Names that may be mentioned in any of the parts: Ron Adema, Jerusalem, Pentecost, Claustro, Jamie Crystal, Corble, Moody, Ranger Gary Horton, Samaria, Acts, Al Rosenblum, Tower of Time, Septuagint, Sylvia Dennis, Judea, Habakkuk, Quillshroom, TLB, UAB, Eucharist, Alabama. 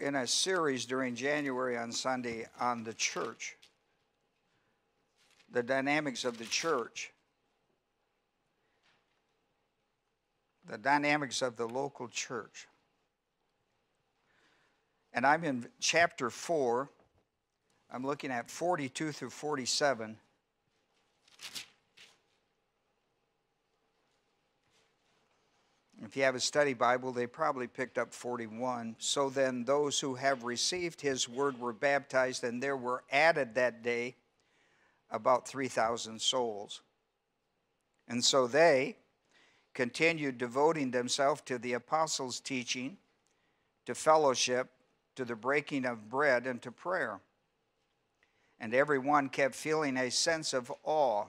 in a series during January on Sunday on the church, the dynamics of the church, the dynamics of the local church. And I'm in chapter 4. I'm looking at 42 through 47. If you have a study Bible, they probably picked up 41. So then those who have received his word were baptized, and there were added that day about 3,000 souls. And so they continued devoting themselves to the apostles' teaching, to fellowship, to the breaking of bread, and to prayer. And everyone kept feeling a sense of awe.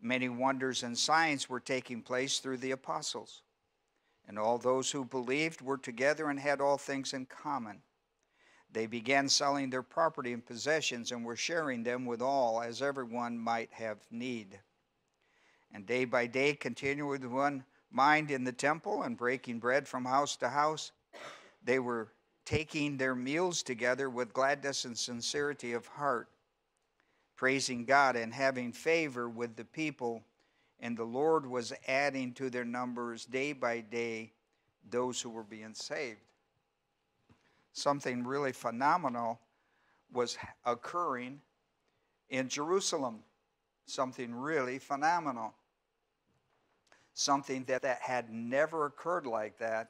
Many wonders and signs were taking place through the apostles. And all those who believed were together and had all things in common. They began selling their property and possessions and were sharing them with all, as everyone might have need. And day by day continued with one mind in the temple and breaking bread from house to house. They were taking their meals together with gladness and sincerity of heart, praising God and having favor with the people. And the Lord was adding to their numbers day by day those who were being saved. Something really phenomenal was occurring in Jerusalem. Something really phenomenal. Something that had never occurred like that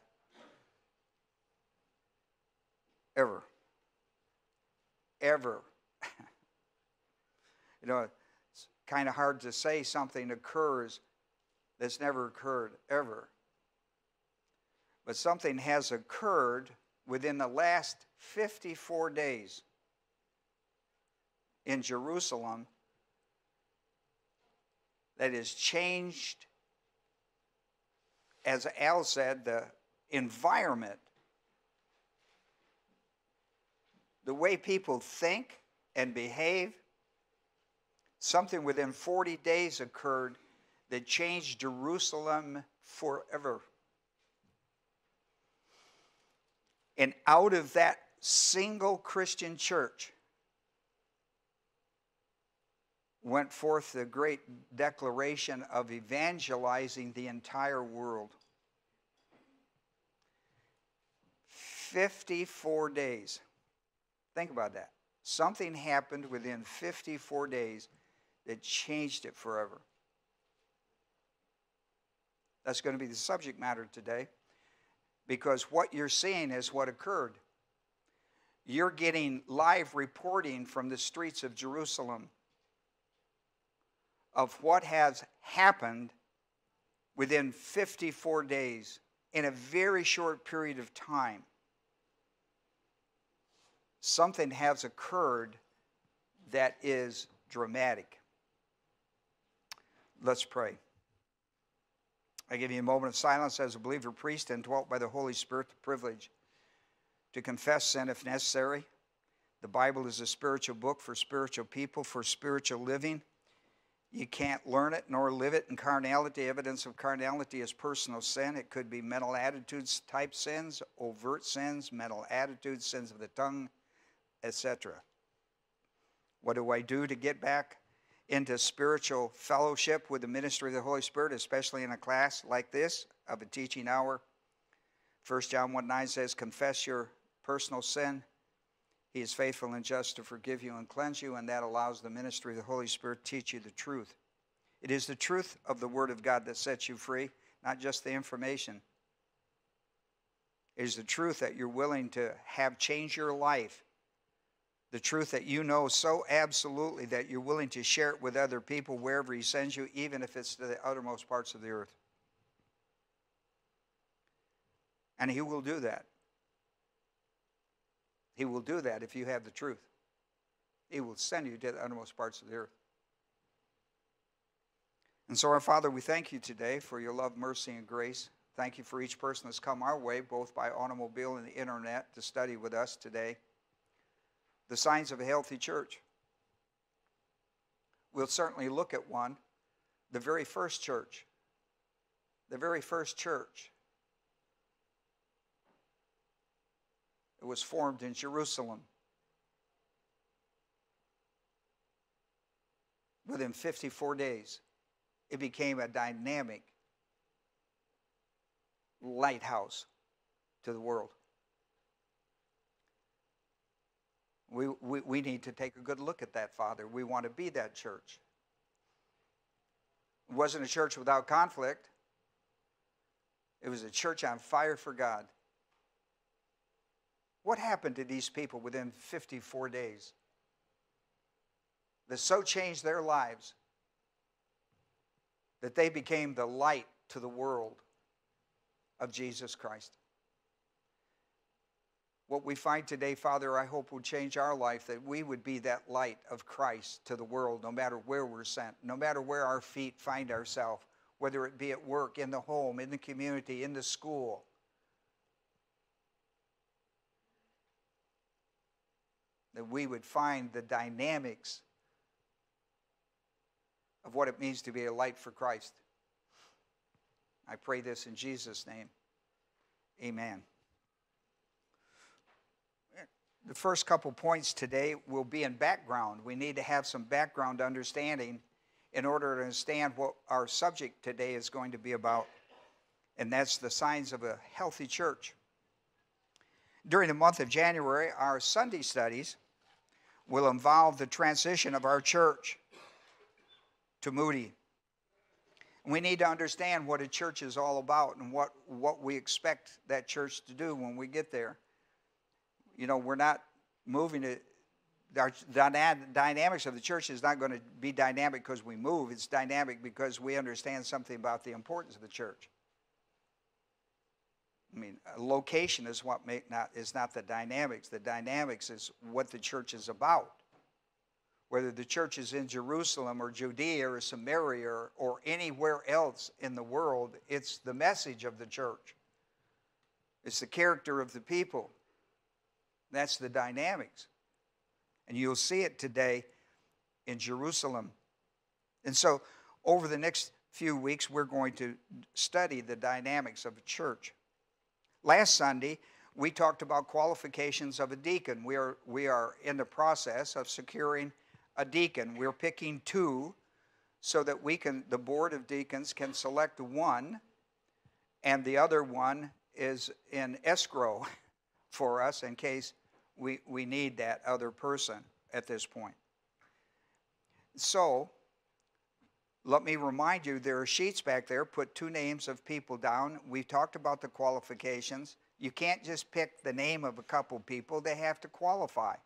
ever. Ever. You know, it's kind of hard to say something occurs that's never occurred ever. But something has occurred within the last 54 days in Jerusalem that has changed, as Al said, the environment, the way people think and behave. Something within 40 days occurred that changed Jerusalem forever. And out of that single Christian church went forth the great declaration of evangelizing the entire world. 54 days. Think about that. Something happened within 54 days that changed it forever. That's going to be the subject matter today, because what you're seeing is what occurred. You're getting live reporting from the streets of Jerusalem of what has happened within 54 days in a very short period of time. Something has occurred that is dramatic. Let's pray. I give you a moment of silence as a believer priest and dwelt by the Holy Spirit the privilege to confess sin if necessary. The Bible is a spiritual book for spiritual people, for spiritual living. You can't learn it nor live it in carnality. Evidence of carnality is personal sin. It could be mental attitudes type sins, overt sins, mental attitudes, sins of the tongue, etc. What do I do to get back into spiritual fellowship with the ministry of the Holy Spirit, especially in a class like this of a teaching hour? 1 John 1:9 says, confess your personal sin. He is faithful and just to forgive you and cleanse you, and that allows the ministry of the Holy Spirit to teach you the truth. It is the truth of the Word of God that sets you free, not just the information. It is the truth that you're willing to have change your life, the truth that you know so absolutely that you're willing to share it with other people wherever He sends you, even if it's to the uttermost parts of the earth. And He will do that. He will do that if you have the truth. He will send you to the uttermost parts of the earth. And so, our Father, we thank you today for your love, mercy, and grace. Thank you for each person that's come our way, both by automobile and the internet, to study with us today the signs of a healthy church. We'll certainly look at one, the very first church. The very first church. that was formed in Jerusalem. Within 54 days, it became a dynamic lighthouse to the world. We need to take a good look at that, Father. We want to be that church. It wasn't a church without conflict. It was a church on fire for God. What happened to these people within 54 days that so changed their lives that they became the light to the world of Jesus Christ? What we find today, Father, I hope will change our life, that we would be that light of Christ to the world, no matter where we're sent, no matter where our feet find ourselves, whether it be at work, in the home, in the community, in the school. That we would find the dynamics of what it means to be a light for Christ. I pray this in Jesus' name. Amen. The first couple points today will be in background. We need to have some background understanding in order to understand what our subject today is going to be about, and that's the signs of a healthy church. During the month of January, our Sunday studies will involve the transition of our church to Moody. We need to understand what a church is all about and what we expect that church to do when we get there. You know, we're not moving it. Our dynamics of the church is not going to be dynamic because we move. It's dynamic because we understand something about the importance of the church. I mean, location is what is not the dynamics. The dynamics is what the church is about. Whether the church is in Jerusalem or Judea or Samaria or anywhere else in the world, it's the message of the church. It's the character of the people. That's the dynamics. And you'll see it today in Jerusalem. And so over the next few weeks, we're going to study the dynamics of a church. Last Sunday, we talked about qualifications of a deacon. We are in the process of securing a deacon. We're picking two so that the board of deacons can select one, and the other one is in escrow for us in case we need that other person at this point. So, let me remind you, there are sheets back there. Put two names of people down. We've talked about the qualifications. You can't just pick the name of a couple people. They have to qualify.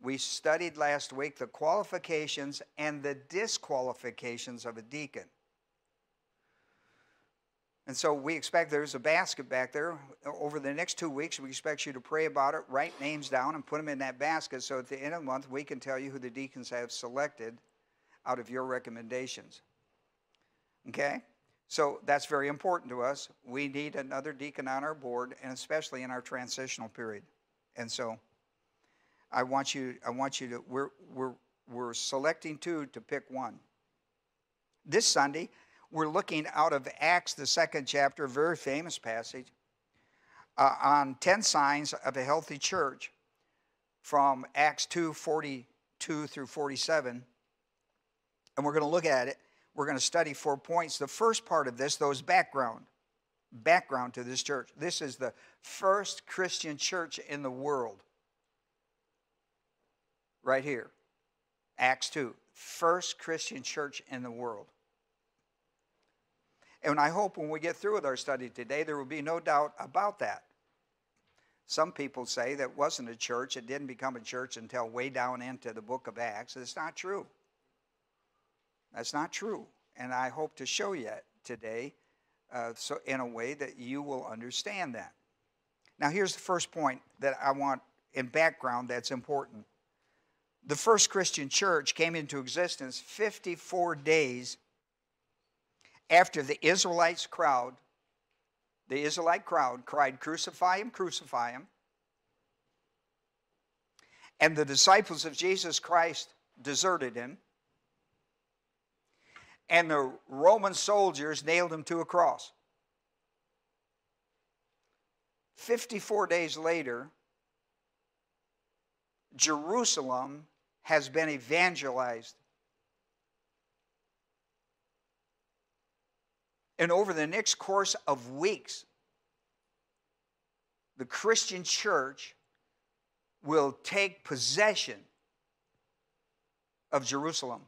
We studied last week the qualifications and the disqualifications of a deacon. And so we expect, there's a basket back there. Over the next 2 weeks, we expect you to pray about it, write names down, and put them in that basket so at the end of the month, we can tell you who the deacons have selected out of your recommendations. Okay? So that's very important to us. We need another deacon on our board, and especially in our transitional period. And so I want you to, we're selecting two to pick one. This Sunday, we're looking out of Acts, the 2nd chapter, a very famous passage, on 10 signs of a healthy church from Acts 2:42 through 47. And we're going to look at it. We're going to study 4 points. The first part of this, though, is background to this church. This is the first Christian church in the world. Right here, Acts 2, first Christian church in the world. And I hope when we get through with our study today, there will be no doubt about that. Some people say that wasn't a church. It didn't become a church until way down into the book of Acts. It's not true. That's not true. And I hope to show you today so in a way that you will understand that. Now, here's the first point that I want in background that's important. The first Christian church came into existence 54 days after the Israelite crowd cried, "Crucify him, crucify him." And the disciples of Jesus Christ deserted him. And the Roman soldiers nailed him to a cross. 54 days later, Jerusalem has been evangelized. And over the next course of weeks, the Christian church will take possession of Jerusalem.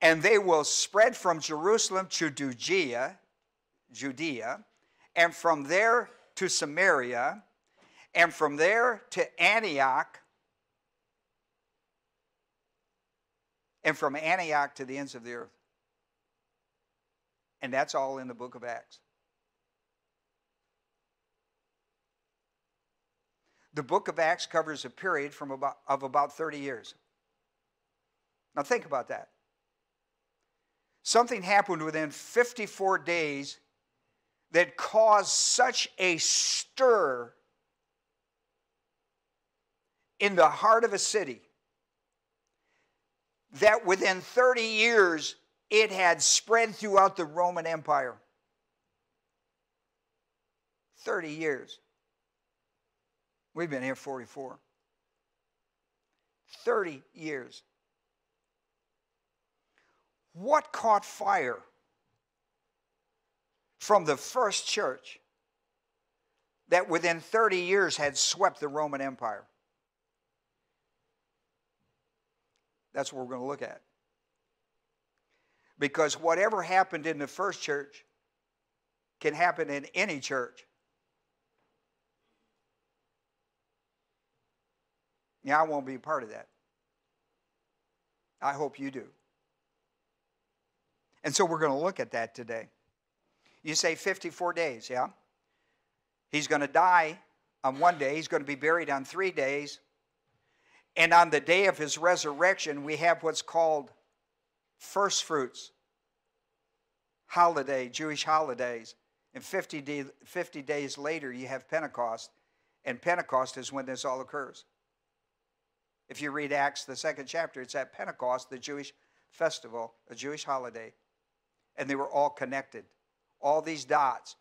And they will spread from Jerusalem to Judea, and from there to Samaria, and from there to Antioch, and from Antioch to the ends of the earth. And that's all in the book of Acts. The book of Acts covers a period of about 30 years. Now think about that. Something happened within 54 days that caused such a stir in the heart of a city that within 30 years it had spread throughout the Roman Empire. 30 years. We've been here 44. 30 years. What caught fire from the first church that within 30 years had swept the Roman Empire? That's what we're going to look at. Because whatever happened in the first church can happen in any church. Now, I won't be a part of that. I hope you do. And so we're going to look at that today. You say 54 days, yeah? He's going to die on one day. He's going to be buried on 3 days. And on the day of his resurrection, we have what's called first fruits, holiday, Jewish holidays. And 50 days later, you have Pentecost. And Pentecost is when this all occurs. If you read Acts, the 2nd chapter, it's at Pentecost, the Jewish festival, a Jewish holiday. And they were all connected. All these dots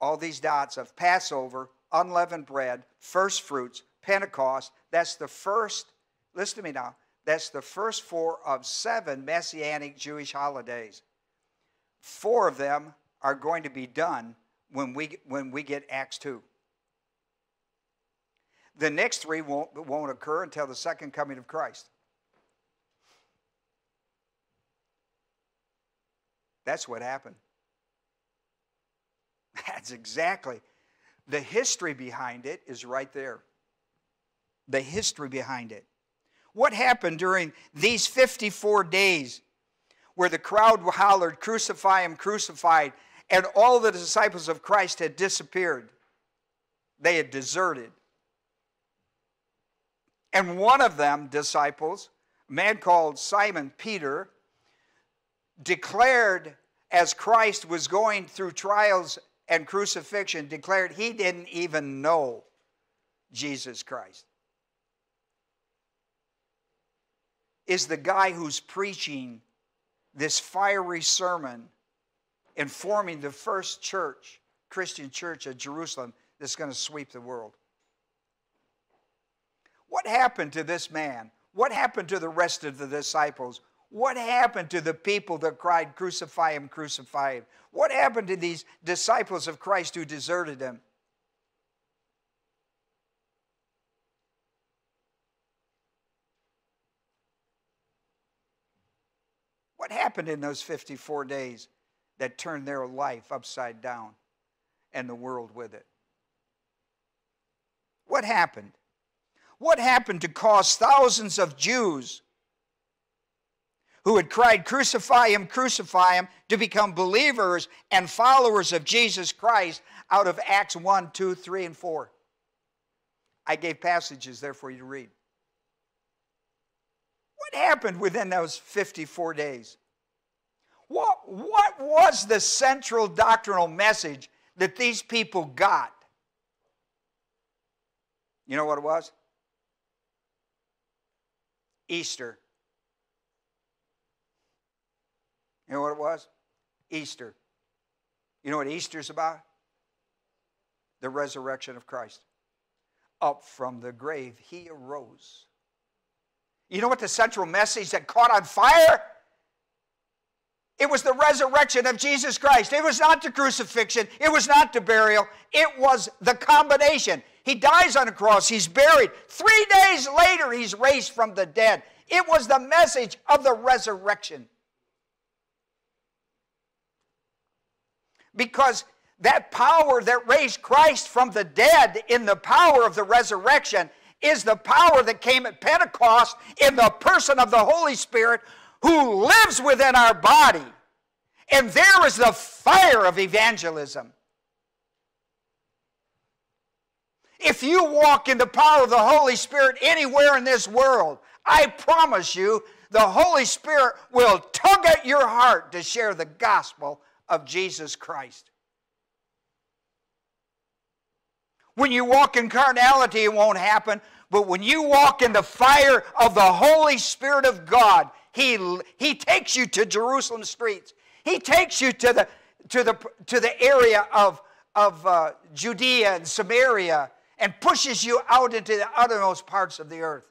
of Passover, unleavened bread, first fruits, Pentecost. That's the first, listen to me now, that's the first 4 of 7 Messianic Jewish holidays. 4 of them are going to be done when we get Acts 2. The next 3 won't occur until the second coming of Christ. That's what happened. That's exactly. The history behind it is right there. The history behind it. What happened during these 54 days where the crowd hollered, "Crucify him, crucified," and all the disciples of Christ had disappeared? They had deserted. And one of them, disciples, a man called Simon Peter, declared, as Christ was going through trials and crucifixion, declared he didn't even know Jesus Christ. Is the guy who's preaching this fiery sermon and forming the first church, Christian church at Jerusalem, that's going to sweep the world. What happened to this man? What happened to the rest of the disciples? What happened to the people that cried, "Crucify him, crucify him"? What happened to these disciples of Christ who deserted him? What happened in those 54 days that turned their life upside down and the world with it? What happened? What happened to cause thousands of Jews who had cried, crucify him, to become believers and followers of Jesus Christ out of Acts 1, 2, 3, and 4? I gave passages there for you to read. What happened within those 54 days? What was the central doctrinal message that these people got? You know what it was? Easter. You know what it was? Easter. You know what Easter's about? The resurrection of Christ. up from the grave. He arose. You know what the central message that caught on fire? It was the resurrection of Jesus Christ. It was not the crucifixion. It was not the burial. It was the combination. He dies on a cross. He's buried. 3 days later, he's raised from the dead. It was the message of the resurrection. Because that power that raised Christ from the dead in the power of the resurrection is the power that came at Pentecost in the person of the Holy Spirit who lives within our body. And there is the fire of evangelism. If you walk in the power of the Holy Spirit anywhere in this world, I promise you, the Holy Spirit will tug at your heart to share the gospel of Jesus Christ. When you walk in carnality, it won't happen. But when you walk in the fire of the Holy Spirit of God, He takes you to Jerusalem streets. He takes you to the area of Judea and Samaria and pushes you out into the uttermost parts of the earth.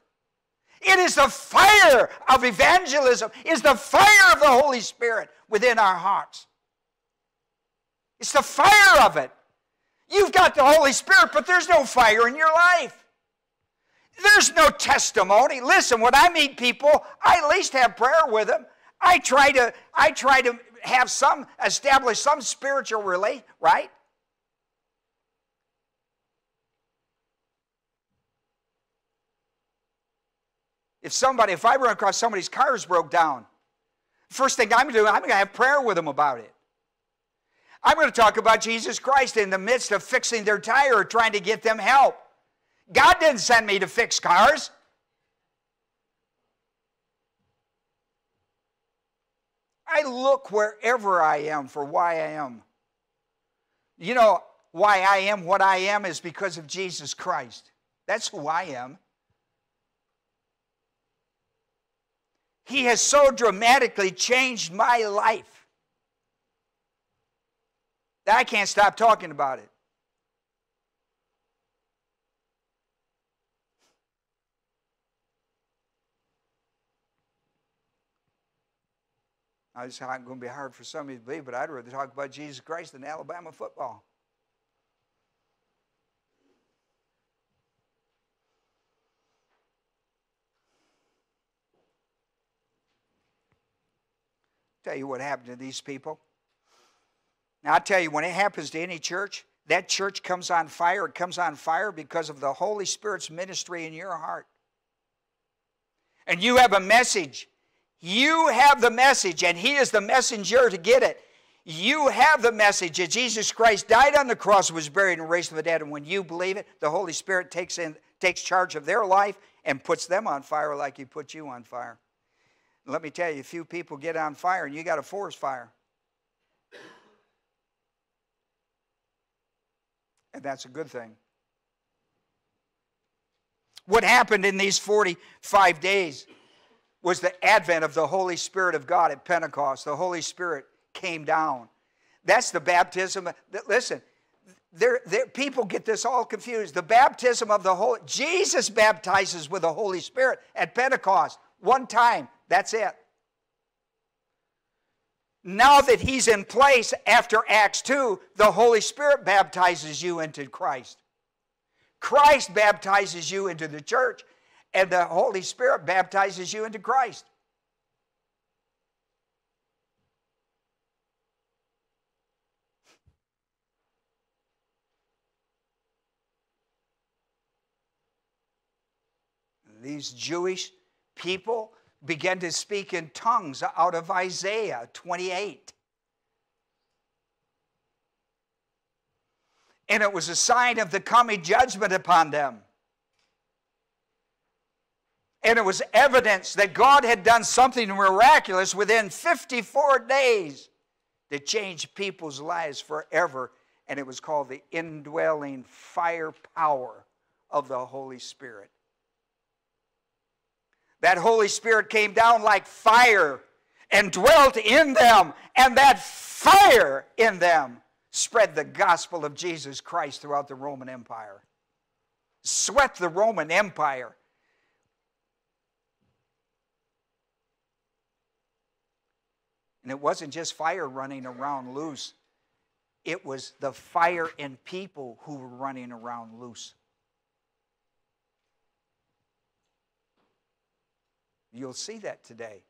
It is the fire of evangelism. It is the fire of the Holy Spirit within our hearts. It's the fire of it. You've got the Holy Spirit, but there's no fire in your life. There's no testimony. Listen, when I meet people, I at least have prayer with them. I try to have some, establish some spiritual relay, right? If I run across somebody's car's broke down, first thing I'm going to do, I'm going to have prayer with them about it. I'm going to talk about Jesus Christ in the midst of fixing their tire or trying to get them help. God didn't send me to fix cars. I look wherever I am for why I am. You know, why I am what I am is because of Jesus Christ. That's who I am. He has so dramatically changed my life that I can't stop talking about it. Now, this is going to be hard for some of you to believe, but I'd rather talk about Jesus Christ than Alabama football. Tell you what happened to these people. Now, I tell you, when it happens to any church, that church comes on fire. It comes on fire because of the Holy Spirit's ministry in your heart. And you have a message. You have the message, and He is the messenger to get it. You have the message that Jesus Christ died on the cross, was buried, and raised from the dead. And when you believe it, the Holy Spirit takes charge of their life and puts them on fire like He put you on fire. And let me tell you, a few people get on fire, and you got a forest fire. And that's a good thing. What happened in these 45 days was the advent of the Holy Spirit of God at Pentecost. The Holy Spirit came down. That's the baptism. Listen, people get this all confused. The baptism of the Holy... Jesus baptizes with the Holy Spirit at Pentecost. One time. That's it. Now that He's in place after Acts 2, the Holy Spirit baptizes you into Christ. Christ baptizes you into the church, and the Holy Spirit baptizes you into Christ. These Jewish people began to speak in tongues out of Isaiah 28. And it was a sign of the coming judgment upon them. And it was evidence that God had done something miraculous within 54 days that changed people's lives forever. And it was called the indwelling fire power of the Holy Spirit. That Holy Spirit came down like fire and dwelt in them. And that fire in them spread the gospel of Jesus Christ throughout the Roman Empire. sweat the Roman Empire. And it wasn't just fire running around loose. It was the fire and people who were running around loose. You'll see that today.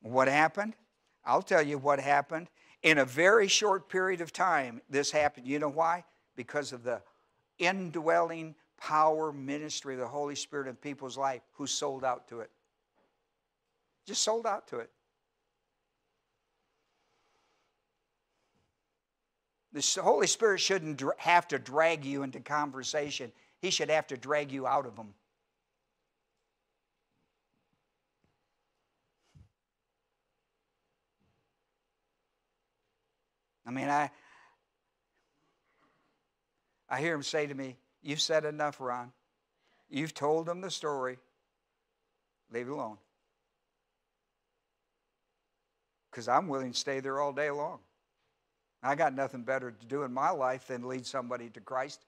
What happened? I'll tell you what happened. In a very short period of time, this happened. You know why? Because of the indwelling power ministry of the Holy Spirit in people's life who sold out to it. Just sold out to it. The Holy Spirit shouldn't have to drag you into conversation. He should have to drag you out of them. I mean, I hear him say to me, "You've said enough, Ron. You've told them the story. Leave it alone." Because I'm willing to stay there all day long. I got nothing better to do in my life than lead somebody to Christ.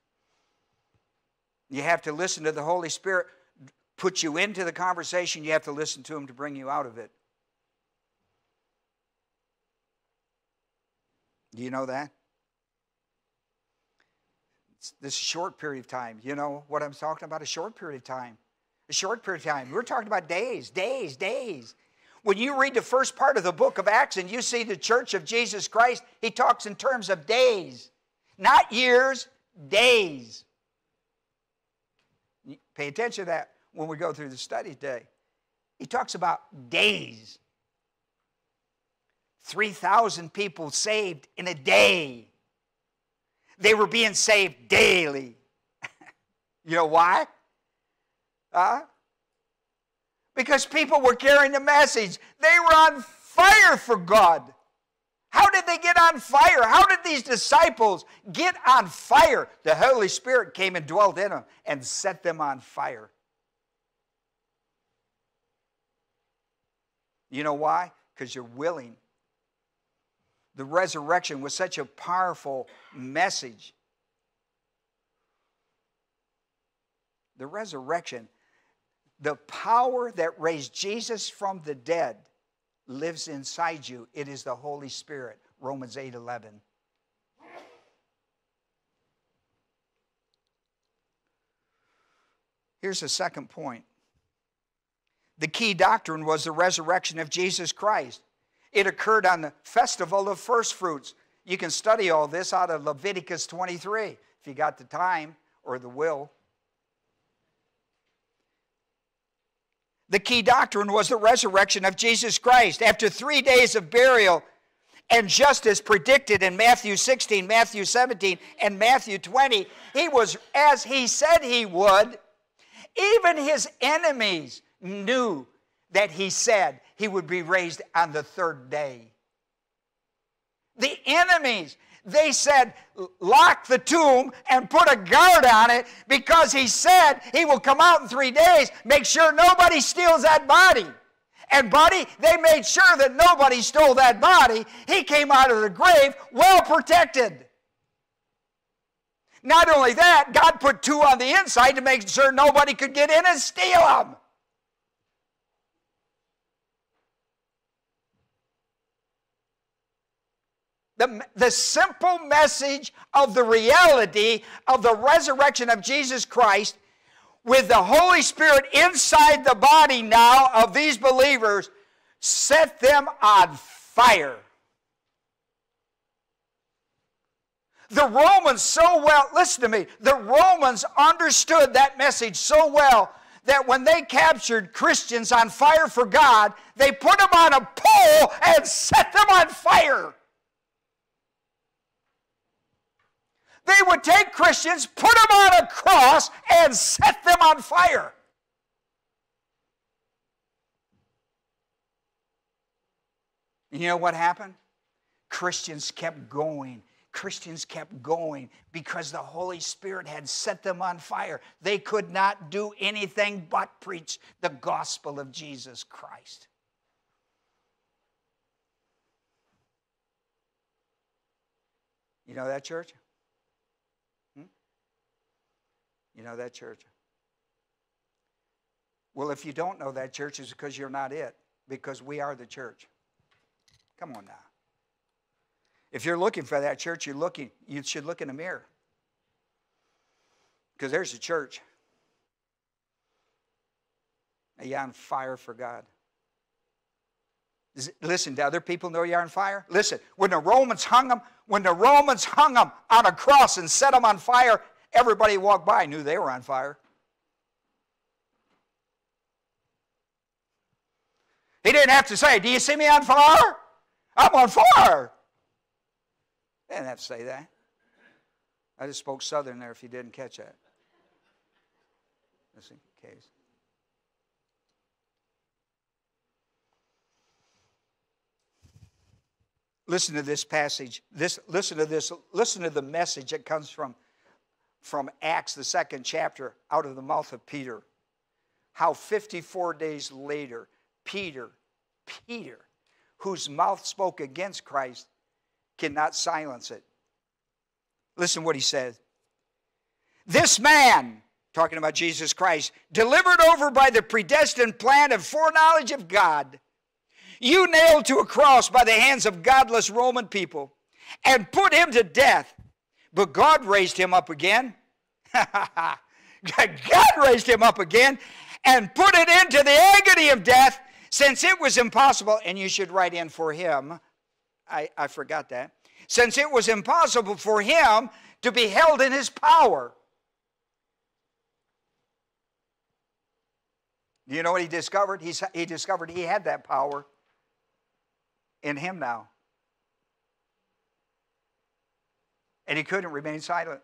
You have to listen to the Holy Spirit, put you into the conversation. You have to listen to him to bring you out of it. Do you know that? It's this short period of time. You know what I'm talking about? A short period of time. A short period of time. We're talking about days, days, days. When you read the first part of the book of Acts and you see the church of Jesus Christ, he talks in terms of days, not years, days. Pay attention to that when we go through the study today. He talks about days. 3,000 people saved in a day. They were being saved daily. You know why? Because people were carrying the message. They were on fire for God. How did they get on fire? How did these disciples get on fire? The Holy Spirit came and dwelt in them and set them on fire. You know why? Because you're willing. The resurrection was such a powerful message. The resurrection, the power that raised Jesus from the dead lives inside you. It is the Holy Spirit, Romans 8:11. Here's the second point. The key doctrine was the resurrection of Jesus Christ. It occurred on the festival of first fruits. You can study all this out of Leviticus 23 if you got the time or the will. The key doctrine was the resurrection of Jesus Christ. After 3 days of burial, and just as predicted in Matthew 16, Matthew 17, and Matthew 20, he was as he said he would. Even his enemies knew that he said he would be raised on the third day. The enemies, they said, lock the tomb and put a guard on it because he said he will come out in 3 days. Make sure nobody steals that body. And buddy, they made sure that nobody stole that body. He came out of the grave well protected. Not only that, God put two on the inside to make sure nobody could get in and steal them. The simple message of the reality of the resurrection of Jesus Christ with the Holy Spirit inside the body now of these believers set them on fire. The Romans so well, listen to me, the Romans understood that message so well that when they captured Christians on fire for God, they put them on a pole and set them on fire. They would take Christians, put them on a cross, and set them on fire. And you know what happened? Christians kept going. Christians kept going because the Holy Spirit had set them on fire. They could not do anything but preach the gospel of Jesus Christ. You know that church? You know that church? Well, if you don't know that church, it's because you're not it, because we are the church. Come on now. If you're looking for that church, you should look in the mirror, because there's the church. Are you on fire for God? Listen, do other people know you're on fire? Listen, when the Romans hung them on a cross and set them on fire, everybody walked by knew they were on fire. He didn't have to say, do you see me on fire? I'm on fire. They didn't have to say that. I just spoke Southern there if you didn't catch that. Just in case. Listen to this passage. Listen to the message that comes from Acts, the 2nd chapter, out of the mouth of Peter. How 54 days later, Peter, whose mouth spoke against Christ, cannot silence it. Listen what he says. This man, talking about Jesus Christ, delivered over by the predestined plan and foreknowledge of God, you nailed to a cross by the hands of godless Roman people and put him to death. But God raised him up again. God raised him up again and put it into the agony of death, since it was impossible. And you should write in for him. I forgot that. Since it was impossible for him to be held in his power. Do you know what he discovered? He discovered he had that power in him now. And he couldn't remain silent.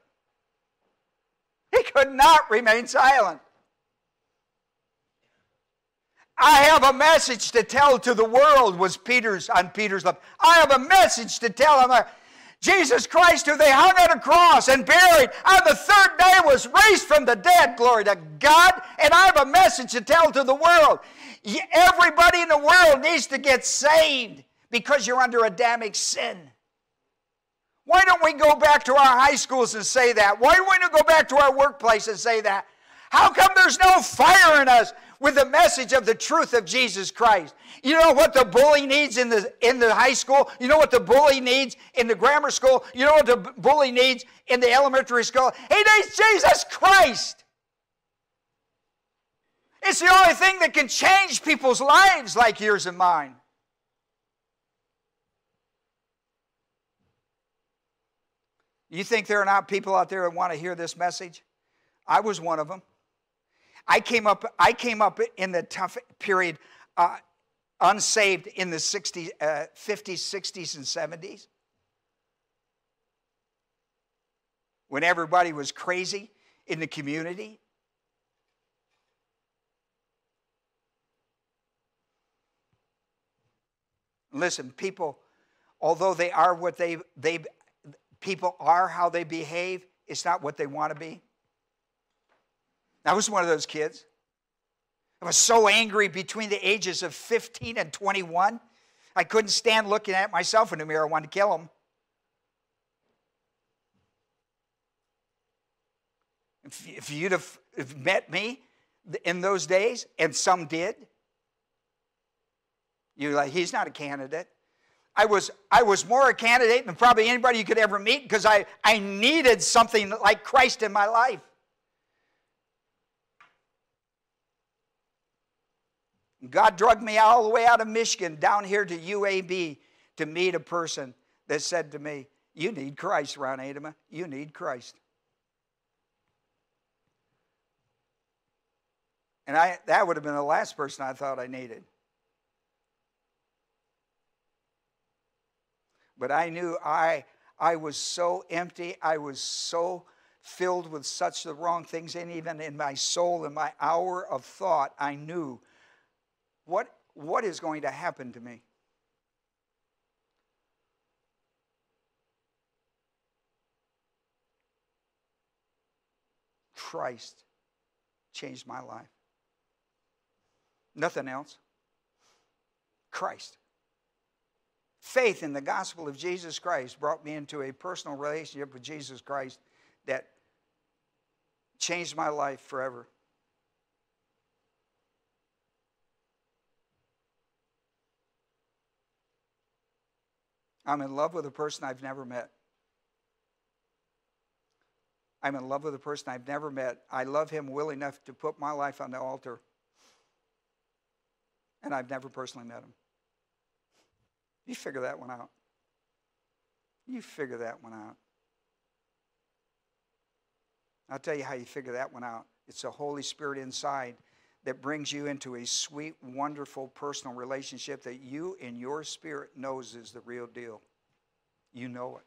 He could not remain silent. I have a message to tell to the world, was on Peter's lips. I have a message to tell them. Jesus Christ, who they hung on a cross and buried, on the 3rd day was raised from the dead, glory to God, and I have a message to tell to the world. Everybody in the world needs to get saved, because you're under Adamic sin. Why don't we go back to our high schools and say that? Why don't we go back to our workplace and say that? How come there's no fire in us with the message of the truth of Jesus Christ? You know what the bully needs in the high school? You know what the bully needs in the grammar school? You know what the bully needs in the elementary school? He needs Jesus Christ. It's the only thing that can change people's lives like yours and mine. You think there are not people out there that want to hear this message? I was one of them. I came up in the tough period, unsaved in the 50s, 60s, and 70s. When everybody was crazy in the community. Listen, people, although they are what people are how they behave, it's not what they want to be. I was one of those kids. I was so angry between the ages of 15 and 21. I couldn't stand looking at myself in the mirror. I wanted to kill them. If you'd have met me in those days, and some did, you're like, he's not a candidate. I was more a candidate than probably anybody you could ever meet, because I needed something like Christ in my life. God drugged me all the way out of Michigan down here to UAB to meet a person that said to me, you need Christ, Ron Adema. You need Christ. And that would have been the last person I thought I needed. But I knew I was so empty. I was so filled with such the wrong things. And even in my soul, in my hour of thought, I knew, what is going to happen to me? Christ changed my life. Nothing else. Christ. faith in the gospel of Jesus Christ brought me into a personal relationship with Jesus Christ that changed my life forever. I'm in love with a person I've never met. I'm in love with a person I've never met. I love him well enough to put my life on the altar. And I've never personally met him. You figure that one out. You figure that one out. I'll tell you how you figure that one out. It's the Holy Spirit inside that brings you into a sweet, wonderful, personal relationship that you in your spirit knows is the real deal. You know it.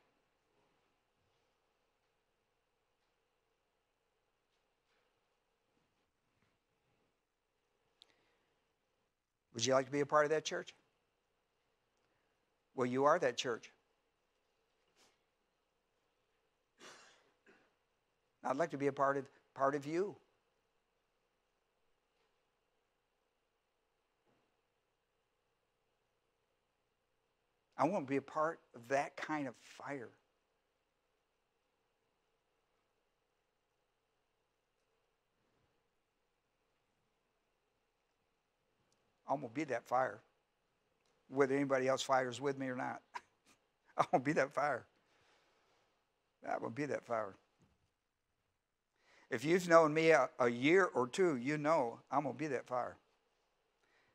Would you like to be a part of that church? Well, you are that church. I'd like to be a part of you. I want to be a part of that kind of fire. I'm going to be that fire, whether anybody else fires with me or not. I'm going to be that fire. I'm going to be that fire. If you've known me a year or two, you know I'm going to be that fire.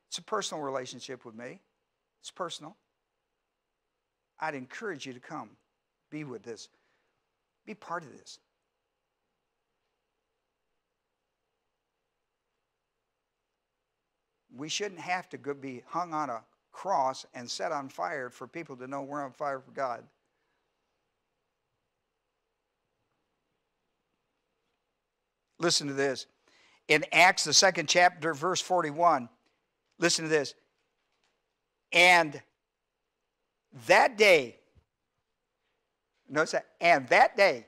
It's a personal relationship with me. It's personal. I'd encourage you to come. Be with this. Be part of this. We shouldn't have to be hung on a cross and set on fire for people to know we're on fire for God. Listen to this. In Acts, the 2nd chapter, verse 41, listen to this. And that day, notice that, and that day,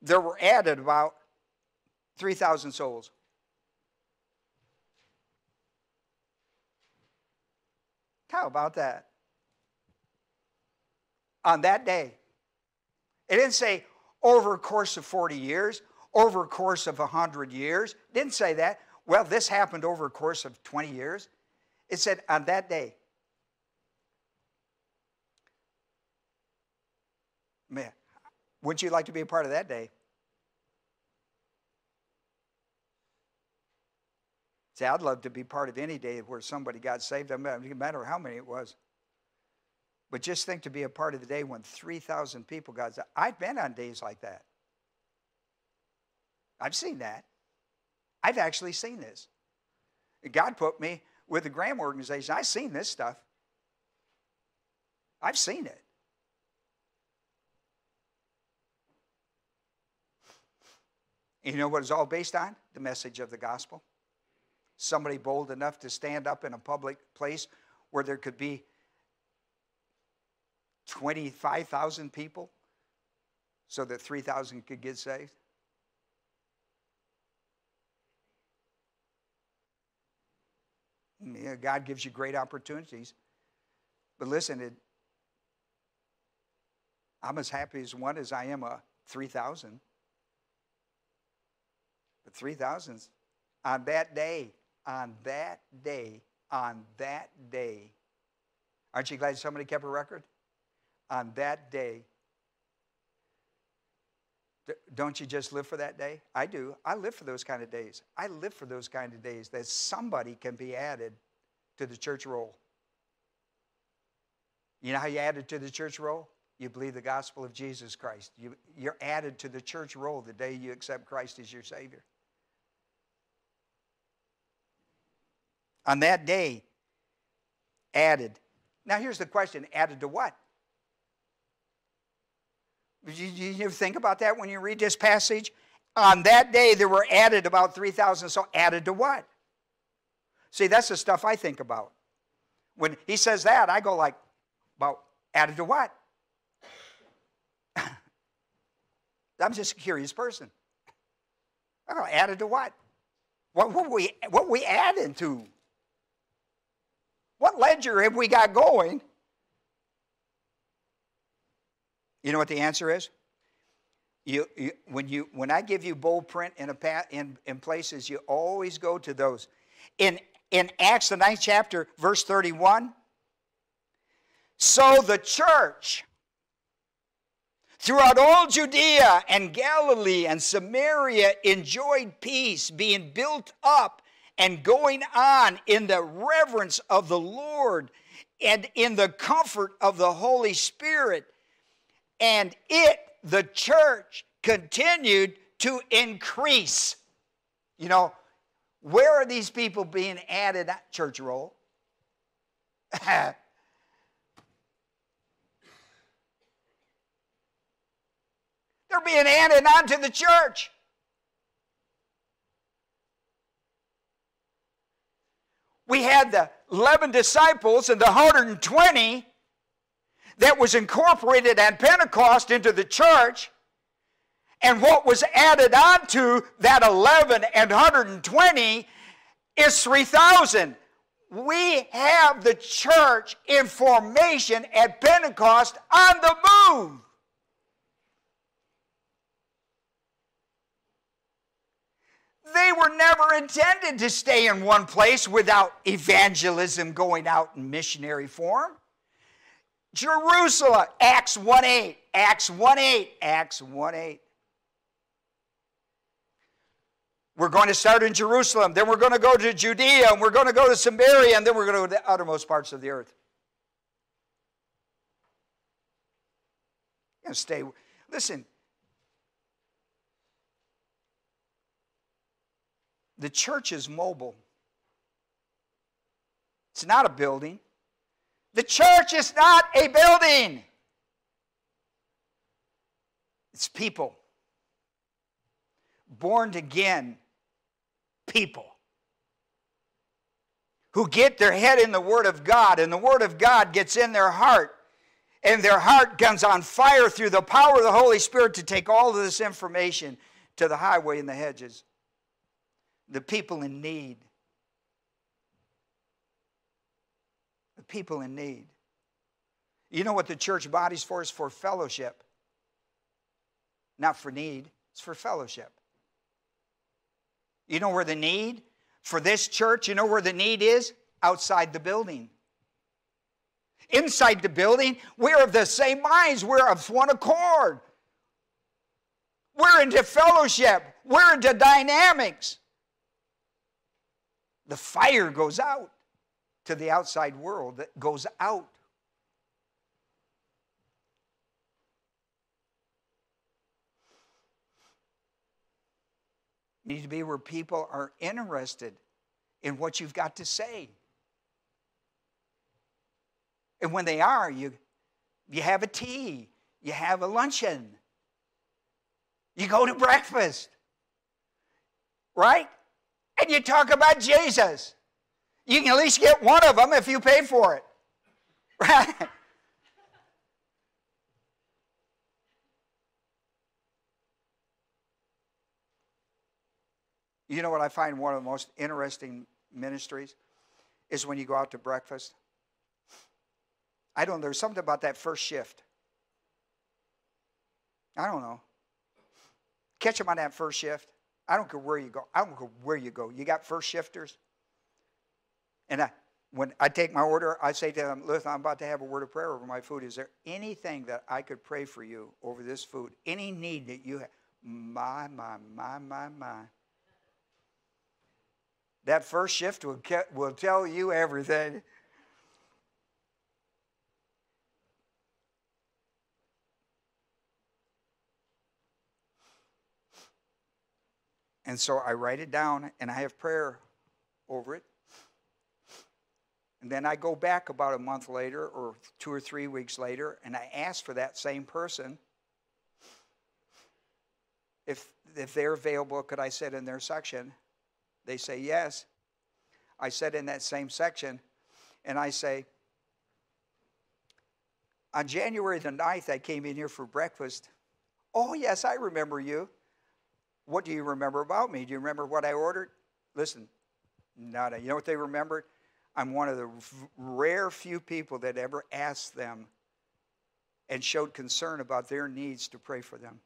there were added about 3,000 souls. How about that? On that day. It didn't say over a course of 40 years, over a course of 100 years. It didn't say that. Well, this happened over a course of 20 years. It said on that day. Man, wouldn't you like to be a part of that day? See, I'd love to be part of any day where somebody got saved. I mean, no matter how many it was. But just think to be a part of the day when 3,000 people got saved. I've been on days like that. I've seen that. I've actually seen this. God put me with the Graham organization. I've seen this stuff. I've seen it. And you know what it's all based on? The message of the gospel. Somebody bold enough to stand up in a public place where there could be 25,000 people so that 3,000 could get saved. Yeah, God gives you great opportunities. But listen, I'm as happy as one as I am a 3,000. But 3,000's on that day. On that day, on that day. Aren't you glad somebody kept a record? On that day. Don't you just live for that day? I do. I live for those kind of days. I live for those kind of days that somebody can be added to the church roll. You know how you added to the church roll? You believe the gospel of Jesus Christ. You're added to the church roll the day you accept Christ as your Savior. On that day, added. Now here's the question, added to what? You ever think about that when you read this passage? On that day, there were added about 3,000. So added to what? See, that's the stuff I think about. When he says that, I go like, about added to what? I'm just a curious person. I go, added to what? What were we adding to? What what ledger have we got going? You know what the answer is? When I give you bold print in places, you always go to those. In Acts, the 9th chapter, verse 31, so the church throughout all Judea and Galilee and Samaria enjoyed peace, being built up and going on in the reverence of the Lord and in the comfort of the Holy Spirit. And it, the church, continued to increase. You know, where are these people being added at church roll? They're being added onto the church. We had the 11 disciples and the 120 that was incorporated at Pentecost into the church. And what was added onto that 11 and 120 is 3,000. We have the church in formation at Pentecost on the move. They were never intended to stay in one place without evangelism going out in missionary form. Jerusalem, Acts 1:8, Acts 1:8, Acts 1:8. We're going to start in Jerusalem, then we're going to go to Judea, and we're going to go to Samaria, and then we're going to go to the uttermost parts of the earth. You're going to stay. Listen. The church is mobile. It's not a building. The church is not a building. It's people. Born again people who get their head in the Word of God, and the Word of God gets in their heart, and their heart comes on fire through the power of the Holy Spirit to take all of this information to the highway and the hedges. The people in need. The people in need. You know what the church body's for? It's for fellowship. Not for need. It's for fellowship. You know where the need for this church, you know where the need is? Outside the building. Inside the building, we're of the same minds. We're of one accord. We're into fellowship. We're into dynamics. The fire goes out to the outside world. That goes out. It needs to be where people are interested in what you've got to say. And when they are, you have a tea. You have a luncheon. You go to breakfast. Right? And you talk about Jesus. You can at least get one of them if you pay for it. Right? You know what I find one of the most interesting ministries is when you go out to breakfast. I don't know. There's something about that first shift. I don't know. Catch them on that first shift. I don't care where you go. I don't care where you go. You got first shifters. And when I take my order, I say to them, listen, I'm about to have a word of prayer over my food. Is there anything that I could pray for you over this food? Any need that you have? My. That first shift will tell you everything. And so I write it down, and I have prayer over it. And then I go back about a month later or 2 or 3 weeks later, and I ask for that same person, if they're available, could I sit in their section? They say yes. I sit in that same section, and I say, on January the 9th, I came in here for breakfast. Oh, yes, I remember you. What do you remember about me? Do you remember what I ordered? Listen, nada. You know what they remembered? I'm one of the rare few people that ever asked them and showed concern about their needs to pray for them.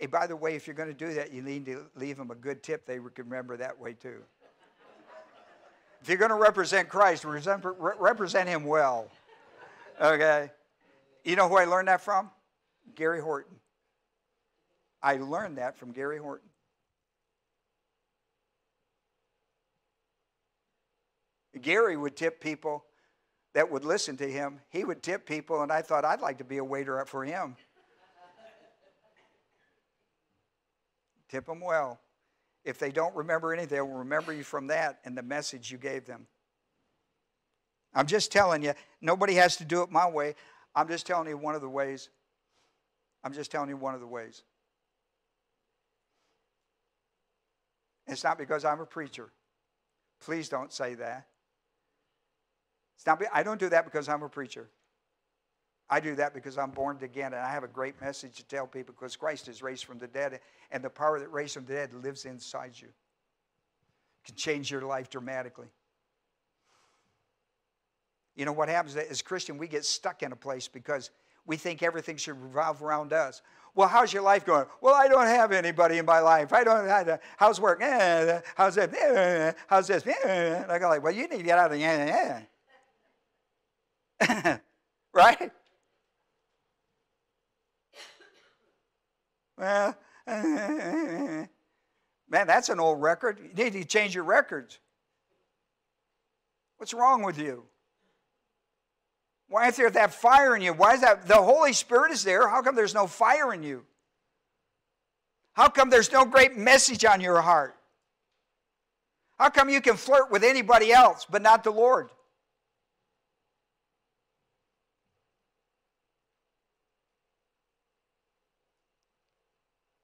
And by the way, if you're going to do that, you need to leave them a good tip they can remember that way too. If you're going to represent Christ, represent him well. Okay? You know who I learned that from? Gary Horton. I learned that from Gary Horton. Gary would tip people that would listen to him. He would tip people, and I thought, I'd like to be a waiter for him. Tip them well. If they don't remember anything, they'll remember you from that and the message you gave them. I'm just telling you, nobody has to do it my way. I'm just telling you one of the ways. I'm just telling you one of the ways. It's not because I'm a preacher. Please don't say that. It's not, I don't do that because I'm a preacher. I do that because I'm born again, and I have a great message to tell people because Christ is raised from the dead, and the power that raised from the dead lives inside you. It can change your life dramatically. You know what happens? As Christians, we get stuck in a place because we think everything should revolve around us. Well, how's your life going? Well, I don't have anybody in my life. I don't have, how's work? How's that? How's this? And I go like, well, you need to get out of the, right? Well, man, that's an old record. You need to change your records. What's wrong with you? Why is there that fire in you? Why is that? The Holy Spirit is there. How come there's no fire in you? How come there's no great message on your heart? How come you can flirt with anybody else but not the Lord?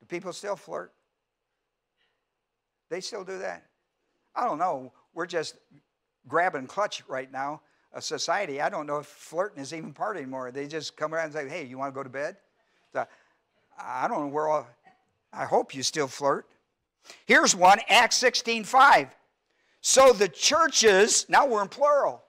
Do people still flirt? They still do that? I don't know. We're just grabbing clutch right now. A society, I don't know if flirting is even part anymore. They just come around and say, hey, you want to go to bed? So, I don't know where all, I hope you still flirt. Here's one, Acts 16:5. So the churches, now we're in plural.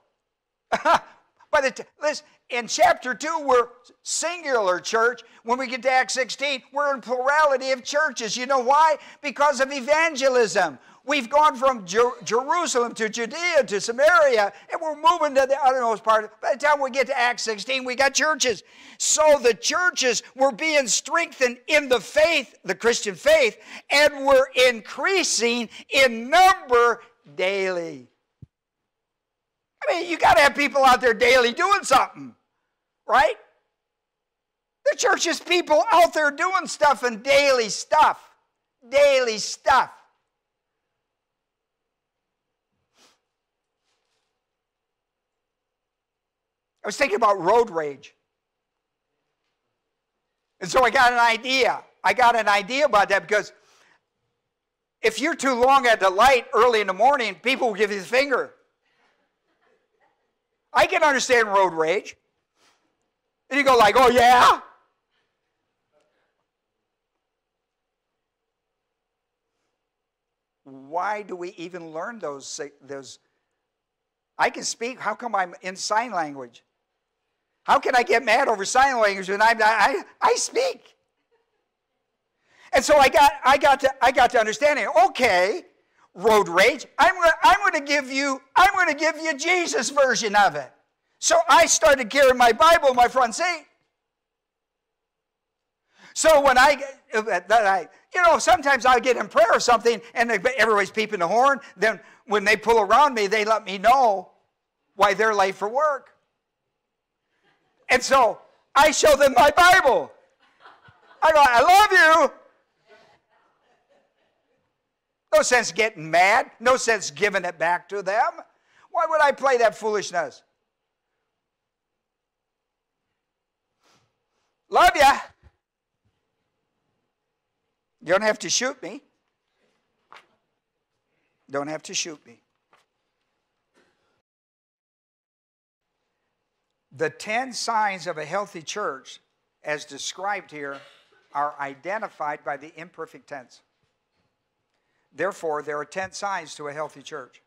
But listen, in chapter 2, we're singular church. When we get to Acts 16, we're in plurality of churches. You know why? Because of evangelism. We've gone from Jerusalem to Judea to Samaria, and we're moving to the uttermost part. By the time we get to Acts 16, we got churches. So the churches were being strengthened in the faith, the Christian faith, and were increasing in number daily. I mean, you got to have people out there daily doing something, right? The church is people out there doing stuff and daily stuff, daily stuff. I was thinking about road rage. And so I got an idea. I got an idea about that because if you're too long at the light early in the morning, people will give you the finger. I can understand road rage. And you go like, oh, yeah? Why do we even learn those? I can speak. How come I'm in sign language? How can I get mad over sign language when I speak? And so I got to understanding. Okay, road rage. I'm going to give you Jesus' version of it. So I started carrying my Bible in my front seat. So when sometimes I'll get in prayer or something, and everybody's peeping the horn. Then when they pull around me, they let me know why they're late for work. And so I show them my Bible. I go, I love you. No sense getting mad. No sense giving it back to them. Why would I play that foolishness? Love ya. You don't have to shoot me. Don't have to shoot me. The 10 signs of a healthy church, as described here, are identified by the imperfect tense. Therefore, there are 10 signs to a healthy church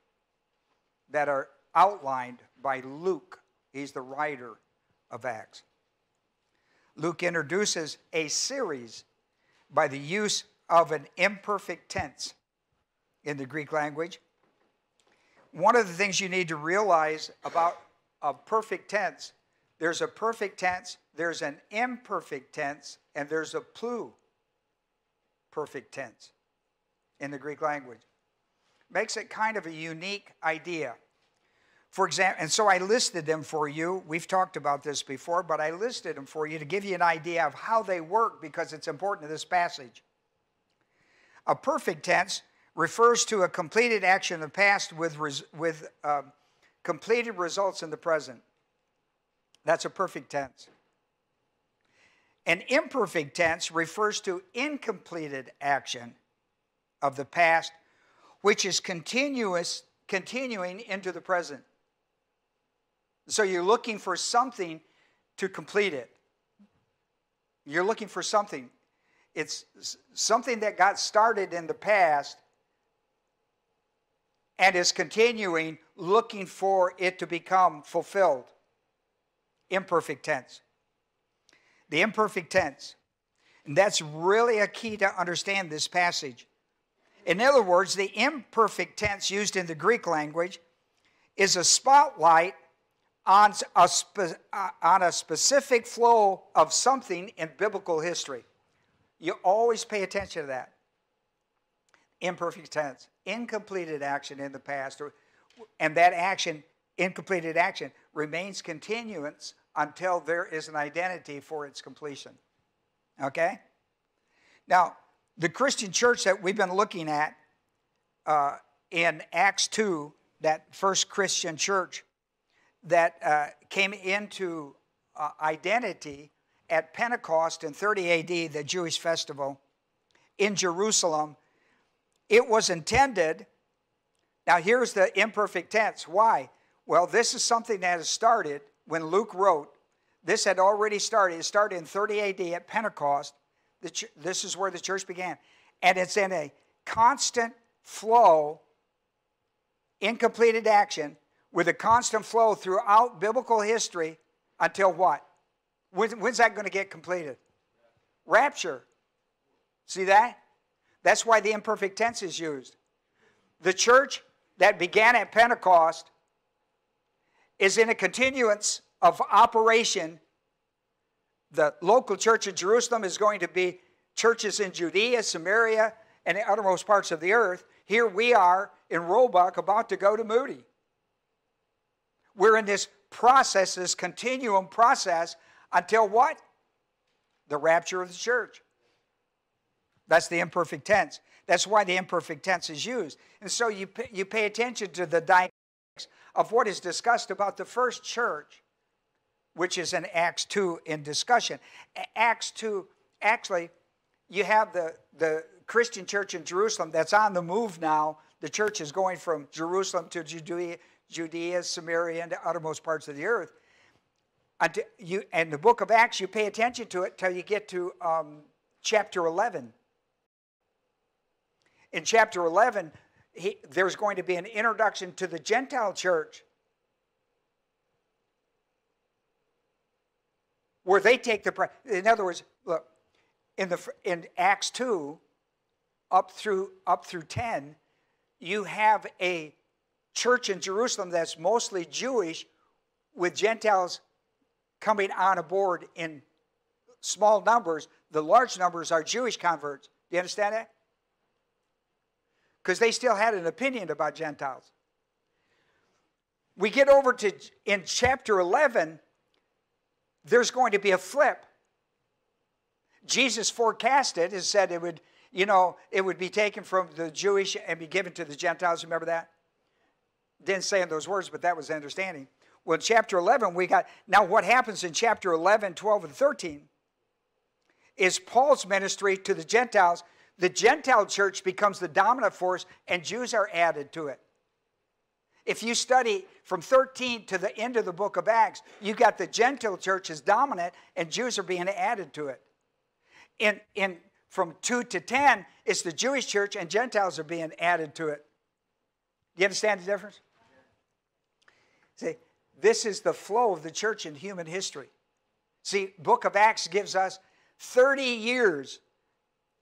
that are outlined by Luke. He's the writer of Acts. Luke introduces a series by the use of an imperfect tense in the Greek language. One of the things you need to realize about a perfect tense, there's a perfect tense, there's an imperfect tense, and there's a pluperfect tense in the Greek language. Makes it kind of a unique idea. For example, and so I listed them for you. We've talked about this before, but I listed them for you to give you an idea of how they work because it's important to this passage. A perfect tense refers to a completed action in the past with completed results in the present. That's a perfect tense. An imperfect tense refers to incompleted action of the past, which is continuing into the present. So you're looking for something to complete it. You're looking for something. It's something that got started in the past and is continuing, looking for it to become fulfilled. Imperfect tense. The imperfect tense. And that's really a key to understand this passage. In other words, the imperfect tense used in the Greek language is a spotlight on a specific flow of something in biblical history. You always pay attention to that. Imperfect tense, incompleted action in the past, and that action, incompleted action, remains continuance until there is an identity for its completion. Okay? Now, the Christian church that we've been looking at in Acts 2, that first Christian church that came into identity at Pentecost in 30 A.D., the Jewish festival, in Jerusalem, it was intended. Now, here's the imperfect tense. Why? Well, this is something that has started when Luke wrote. This had already started. It started in 30 A.D. at Pentecost. This is where the church began. And it's in a constant flow, incompleted action, with a constant flow throughout biblical history until what? When's that going to get completed? Rapture. See that? That's why the imperfect tense is used. The church that began at Pentecost is in a continuance of operation. The local church in Jerusalem is going to be churches in Judea, Samaria, and the uttermost parts of the earth. Here we are in Roebuck about to go to Moody. We're in this process, this continuum process, until what? The rapture of the church. That's the imperfect tense. That's why the imperfect tense is used. And so you pay attention to the dynamics of what is discussed about the first church, which is in Acts 2 in discussion. Acts 2, actually, you have the Christian church in Jerusalem that's on the move now. The church is going from Jerusalem to Judea, Samaria, and the uttermost parts of the earth. And the book of Acts, you pay attention to it until you get to chapter 11. In chapter 11, there's going to be an introduction to the Gentile church, where they take the, in other words, look, in Acts 2, up through 10, you have a church in Jerusalem that's mostly Jewish, with Gentiles coming on aboard in small numbers. The large numbers are Jewish converts. Do you understand that? Because they still had an opinion about Gentiles. We get over to, in chapter 11, there's going to be a flip. Jesus forecasted and said it would be taken from the Jewish and be given to the Gentiles. Remember that? Didn't say in those words, but that was the understanding. Well, in chapter 11, now what happens in chapter 11, 12, and 13 is Paul's ministry to the Gentiles. The Gentile church becomes the dominant force, and Jews are added to it. If you study from 13 to the end of the book of Acts, you got the Gentile church is dominant, and Jews are being added to it. From 2 to 10, it's the Jewish church, and Gentiles are being added to it. Do you understand the difference? See, this is the flow of the church in human history. See, book of Acts gives us 30 years.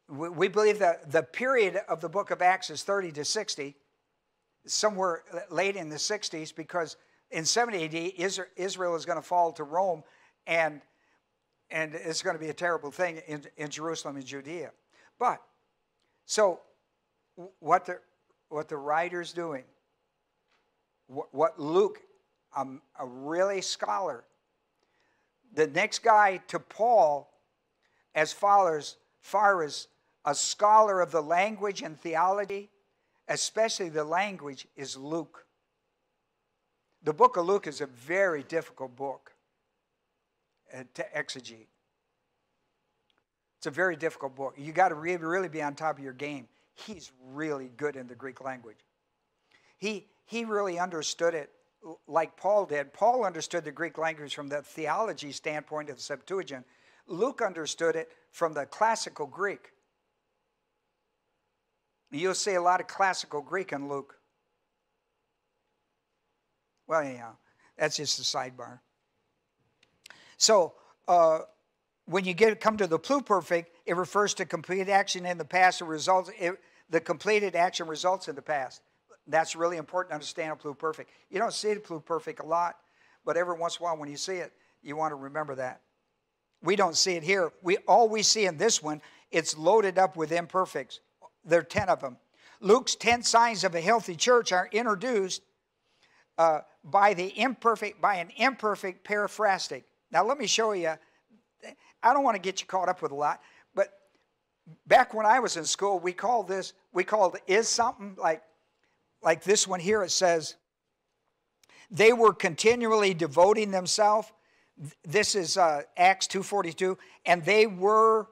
We believe that the period of the book of Acts is 30 to 60, somewhere late in the 60s, because in 70 AD, Israel is going to fall to Rome, and it's going to be a terrible thing in Jerusalem and Judea. But, so, what the writer's doing, what Luke, a really scholar, the next guy to Paul as far as a scholar of the language and theology, especially the language, is Luke. The book of Luke is a very difficult book to exegete. It's a very difficult book. You've got to really be on top of your game. He's really good in the Greek language. He really understood it like Paul did. Paul understood the Greek language from the theology standpoint of the Septuagint. Luke understood it from the classical Greek. You'll see a lot of classical Greek in Luke. Well, yeah, that's just a sidebar. So when you come to the pluperfect, it refers to complete action in the past. The completed action results in the past. That's really important to understand a pluperfect. You don't see the pluperfect a lot, but every once in a while when you see it, you want to remember that. We don't see it here. All we see in this one, it's loaded up with imperfects. There are 10 of them. Luke's 10 signs of a healthy church are introduced by an imperfect periphrastic. Now let me show you. I don't want to get you caught up with a lot, but back when I was in school, we called is something like this one here. It says, they were continually devoting themselves. This is Acts 2:42, and they were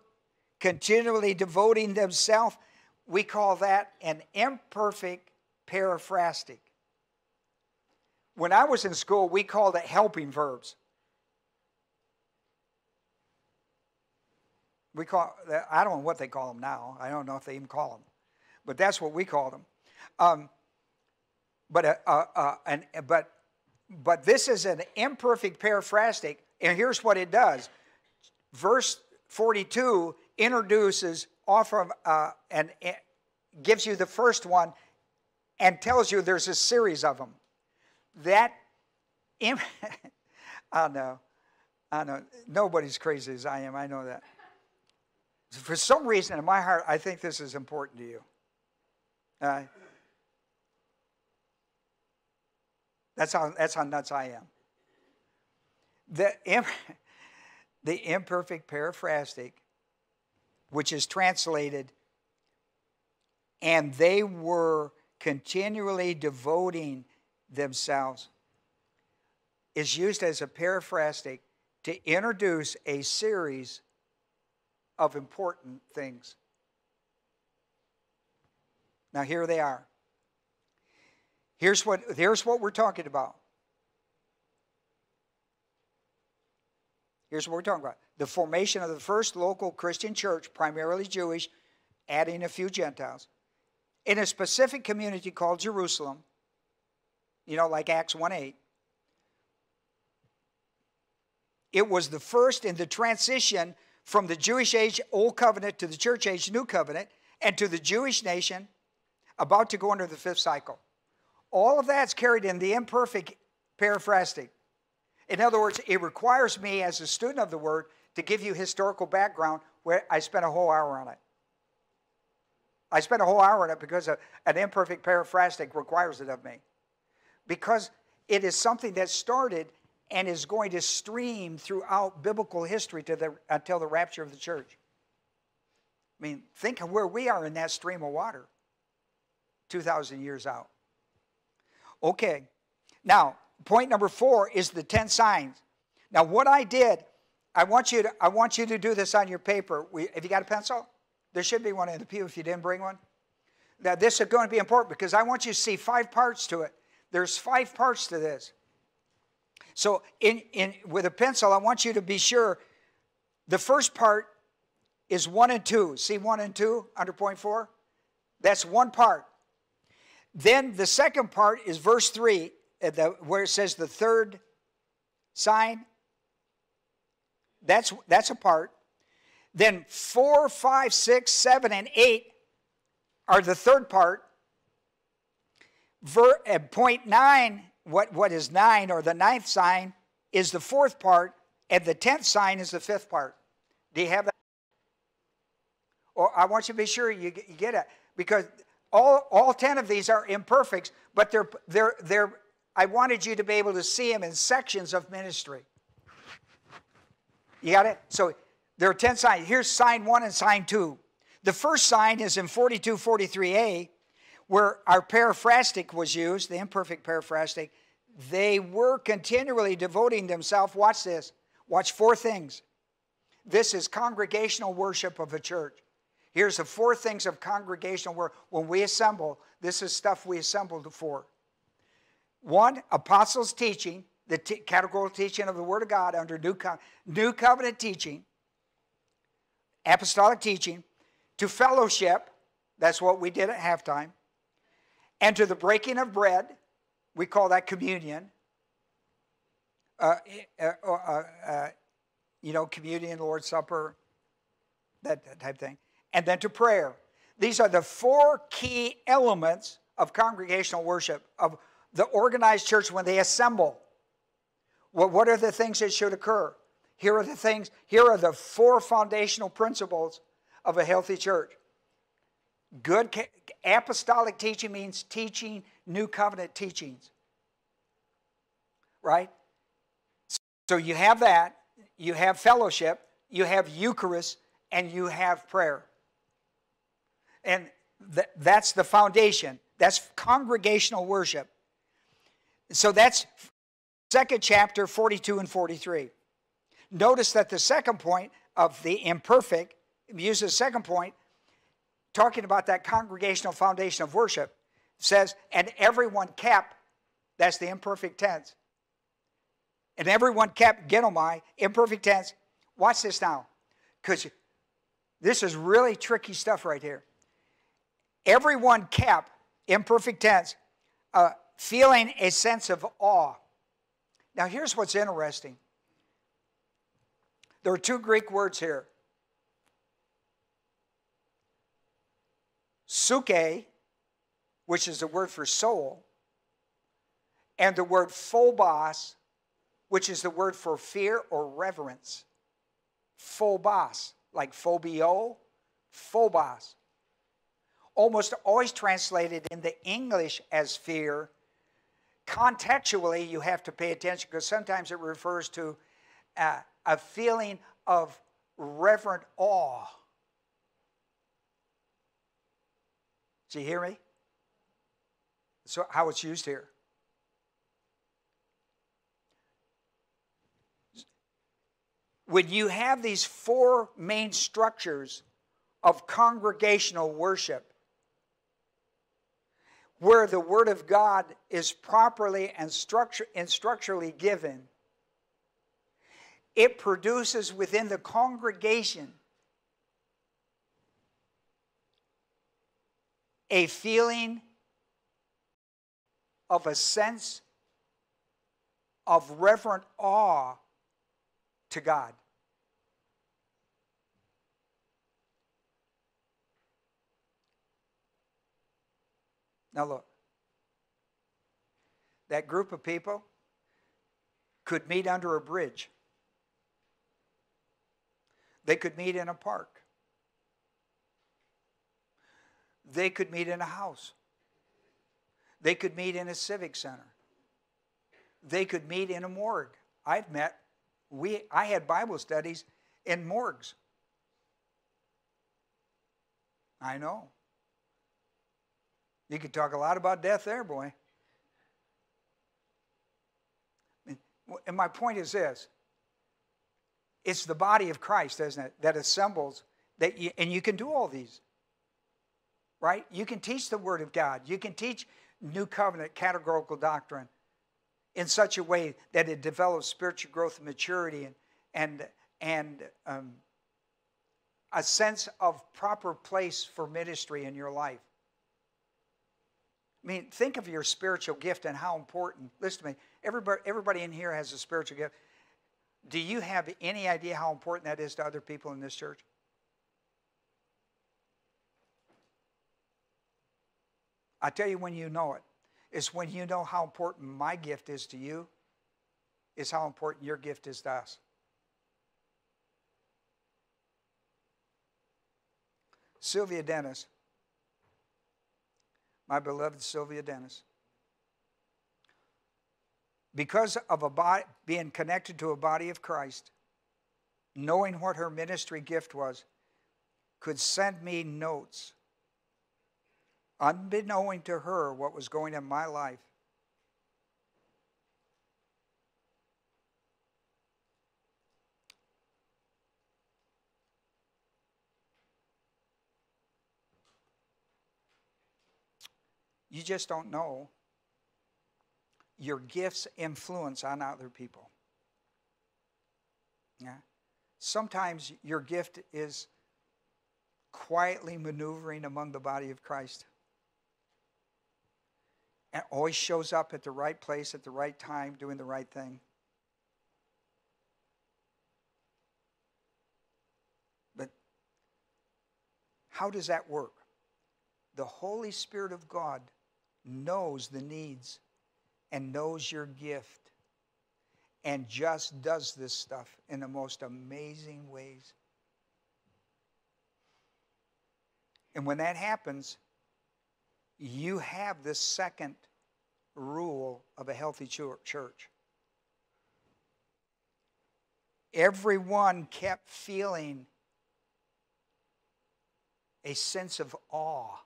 continually devoting themselves. We call that an imperfect periphrastic. When I was in school, we called it helping verbs. I don't know what they call them now. I don't know if they even call them, but that's what we called them. But this is an imperfect periphrastic, and here's what it does. Verse 42 introduces off of and gives you the first one, and tells you there's a series of them. I know. Nobody's crazy as I am. I know that. For some reason, in my heart, I think this is important to you. That's how nuts I am. The imperfect periphrastic, which is translated, and they were continually devoting themselves, is used as a periphrastic to introduce a series of important things. Now here they are. Here's what we're talking about. Here's what we're talking about. The formation of the first local Christian church, primarily Jewish, adding a few Gentiles, in a specific community called Jerusalem, you know, like Acts 1:8. It was the first in the transition from the Jewish age, Old Covenant, to the church age, New Covenant, and to the Jewish nation about to go into the fifth cycle. All of that's carried in the imperfect periphrastic. In other words, it requires me as a student of the Word to give you historical background where I spent a whole hour on it. I spent a whole hour on it because an imperfect periphrastic requires it of me. Because it is something that started and is going to stream throughout biblical history until the rapture of the church. I mean, think of where we are in that stream of water, 2,000 years out. Okay, now, point number 4 is the 10 signs. Now, what I did, I want you to do this on your paper. Have you got a pencil? There should be one in the pew if you didn't bring one. Now, this is going to be important because I want you to see 5 parts to it. There's 5 parts to this. So with a pencil, I want you to be sure. The first part is 1 and 2. See 1 and 2 under point 4? That's one part. Then the second part is verse 3. where it says the third sign, that's a part. Then 4, 5, 6, 7, and 8 are the third part. Point 9, what is 9, or the 9th sign, is the fourth part, and the 10th sign is the fifth part. Do you have that? Or I want you to be sure you get it, because all 10 of these are imperfects, but I wanted you to be able to see them in sections of ministry. You got it? So there are 10 signs. Here's sign 1 and sign 2. The first sign is in 4243a, where our periphrastic was used, the imperfect periphrastic. They were continually devoting themselves, watch this, watch 4 things. This is congregational worship of a church. Here's the 4 things of congregational worship. When we assemble, this is stuff we assembled for. 1, apostles' teaching, the categorical teaching of the Word of God under New Covenant teaching, apostolic teaching, to fellowship, that's what we did at halftime, and to the breaking of bread, we call that communion. You know, communion, Lord's Supper, that type of thing. And then to prayer. These are the 4 key elements of congregational worship, of the organized church when they assemble. Well, what are the things that should occur? Here are the things, here are the 4 foundational principles of a healthy church. Good apostolic teaching means teaching New Covenant teachings, right? So you have that, you have fellowship, you have Eucharist, and you have prayer. And that's the foundation. That's congregational worship. So that's 2nd chapter 42 and 43. Notice that the second point of the imperfect uses the second point, talking about that congregational foundation of worship, says, and everyone kept, that's the imperfect tense. And everyone kept, genomai, imperfect tense. Watch this now, because this is really tricky stuff right here. Everyone kept, imperfect tense, feeling a sense of awe. Now here's what's interesting. There are 2 Greek words here. Suke, which is the word for soul, and the word phobos, which is the word for fear or reverence. Phobos, like phobio, phobos. Almost always translated into English as fear. Contextually, you have to pay attention, because sometimes it refers to a feeling of reverent awe. Do you hear me? So how it's used here. When you have these 4 main structures of congregational worship, where the Word of God is properly and structurally given, it produces within the congregation a feeling of a sense of reverent awe to God. Now look, that group of people could meet under a bridge. They could meet in a park. They could meet in a house. They could meet in a civic center. They could meet in a morgue. I had Bible studies in morgues. I know. You could talk a lot about death there, boy. And my point is this. It's the body of Christ, isn't it, that assembles, and you can do all these. Right? You can teach the Word of God. You can teach New Covenant categorical doctrine in such a way that it develops spiritual growth and maturity and a sense of proper place for ministry in your life. I mean, think of your spiritual gift and how important. Listen to me. Everybody in here has a spiritual gift. Do you have any idea how important that is to other people in this church? I tell you when you know it. It's when you know how important my gift is to you, is how important your gift is to us. Sylvia Dennis, my beloved Sylvia Dennis, because of a body, being connected to a body of Christ, knowing what her ministry gift was, could send me notes, unbeknown to her what was going on in my life. You just don't know. Your gifts influence on other people. Yeah. Sometimes your gift is quietly maneuvering among the body of Christ. And always shows up at the right place, at the right time, doing the right thing. But how does that work? The Holy Spirit of God knows the needs and knows your gift and just does this stuff in the most amazing ways. And when that happens, you have the second rule of a healthy church. Everyone kept feeling a sense of awe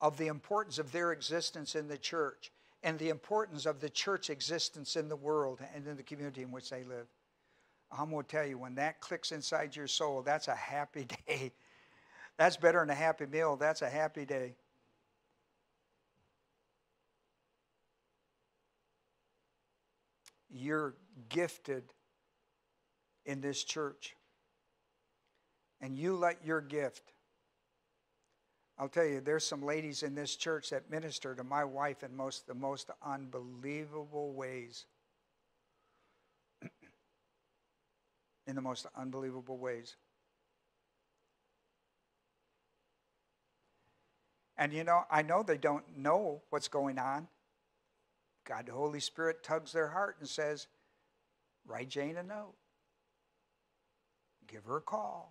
of the importance of their existence in the church and the importance of the church existence in the world and in the community in which they live. I'm going to tell you, when that clicks inside your soul, that's a happy day. That's better than a happy meal. That's a happy day. You're gifted in this church. And you let your gift. I'll tell you, there's some ladies in this church that minister to my wife in the most unbelievable ways. In the most unbelievable ways. And you know, I know they don't know what's going on. God, the Holy Spirit tugs their heart and says, write Jane a note. Give her a call.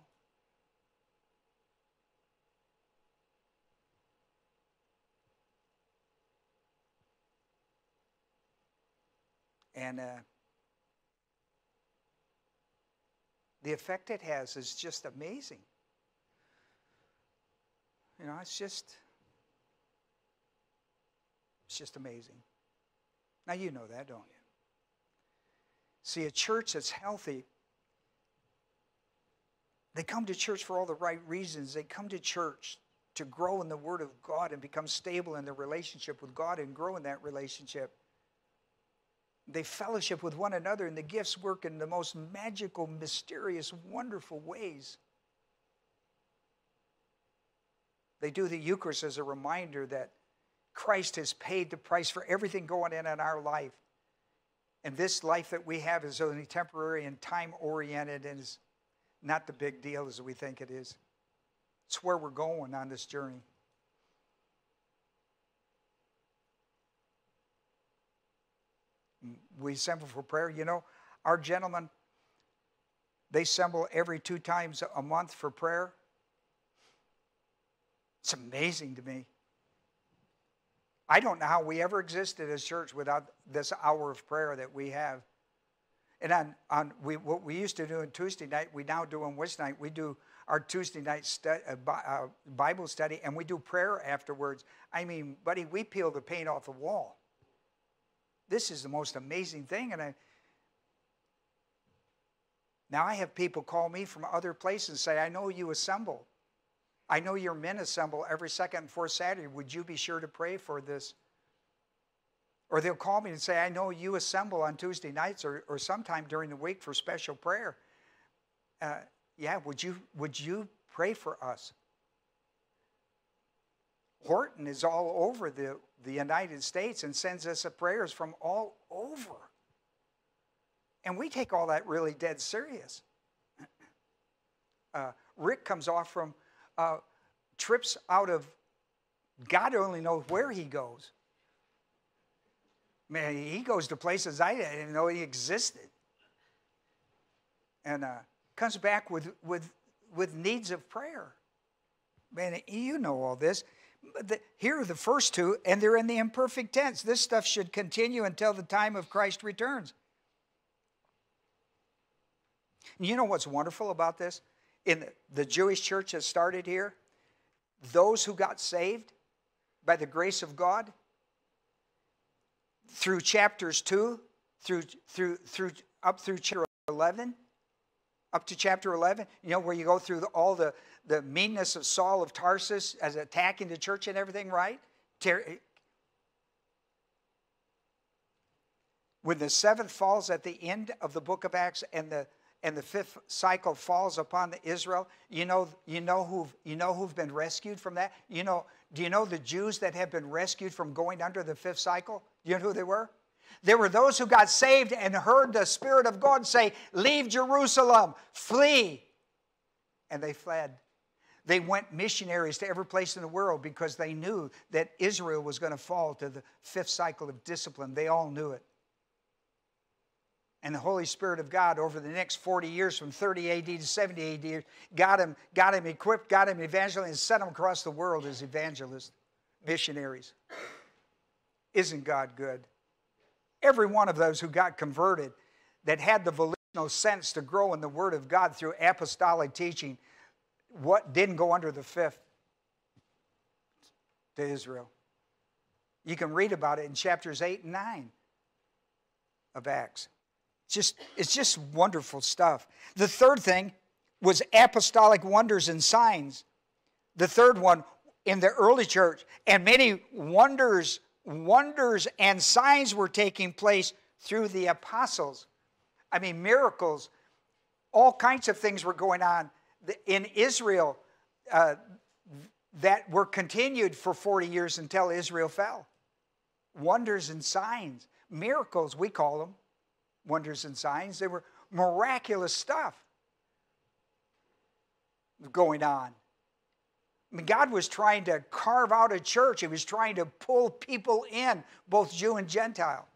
And the effect it has is just amazing. You know, it's just amazing. Now you know that, don't you? See, a church that's healthy, they come to church for all the right reasons. They come to church to grow in the Word of God and become stable in their relationship with God and grow in that relationship. They fellowship with one another, and the gifts work in the most magical, mysterious, wonderful ways. They do the Eucharist as a reminder that Christ has paid the price for everything going in our life. And this life that we have is only temporary and time-oriented and is not the big deal as we think it is. It's where we're going on this journey. We assemble for prayer. You know, our gentlemen, they assemble every 2 times a month for prayer. It's amazing to me. I don't know how we ever existed as a church without this hour of prayer that we have. And what we used to do on Tuesday night, we now do on Wednesday night. We do our Tuesday night Bible study, and we do prayer afterwards. I mean, buddy, we peel the paint off the wall. This is the most amazing thing. And now I have people call me from other places and say, I know you assemble. I know your men assemble every second and fourth Saturday. Would you be sure to pray for this? Or they'll call me and say, I know you assemble on Tuesday nights or sometime during the week for special prayer. Yeah, would you pray for us? Horton is all over the United States and sends us prayers from all over. And we take all that really dead serious. Rick comes off from trips out of God only knows where he goes. Man, he goes to places I didn't even know he existed. And comes back with needs of prayer. Man, you know all this. Here are the first two, and they're in the imperfect tense. This stuff should continue until the time of Christ returns. And you know what's wonderful about this? In the Jewish church that started here, those who got saved by the grace of God through chapters 2, up through chapter 11, up to chapter 11, you know, where you go through all the meanness of Saul of Tarsus as attacking the church and everything, right? When the seventh falls at the end of the book of Acts and the fifth cycle falls upon Israel, you know who've been rescued from that? Do you know the Jews that have been rescued from going under the fifth cycle? Do you know who they were? There were those who got saved and heard the Spirit of God say, leave Jerusalem, flee. And they fled. They went missionaries to every place in the world because they knew that Israel was going to fall to the fifth cycle of discipline. They all knew it. And the Holy Spirit of God over the next 40 years, from 30 A.D. to 70 A.D., got him equipped, got him evangelized, and sent him across the world as evangelists, missionaries. Isn't God good? Every one of those who got converted that had the volitional sense to grow in the Word of God through apostolic teaching, what didn't go under the fifth to Israel. You can read about it in chapters 8 and 9 of Acts. It's just wonderful stuff. The third thing was apostolic wonders and signs. The third one in the early church, and many wonders and signs were taking place through the apostles. I mean, miracles, all kinds of things were going on in Israel that were continued for 40 years until Israel fell. Wonders and signs, miracles, we call them, wonders and signs. They were miraculous stuff going on. I mean, God was trying to carve out a church. He was trying to pull people in, both Jew and Gentile.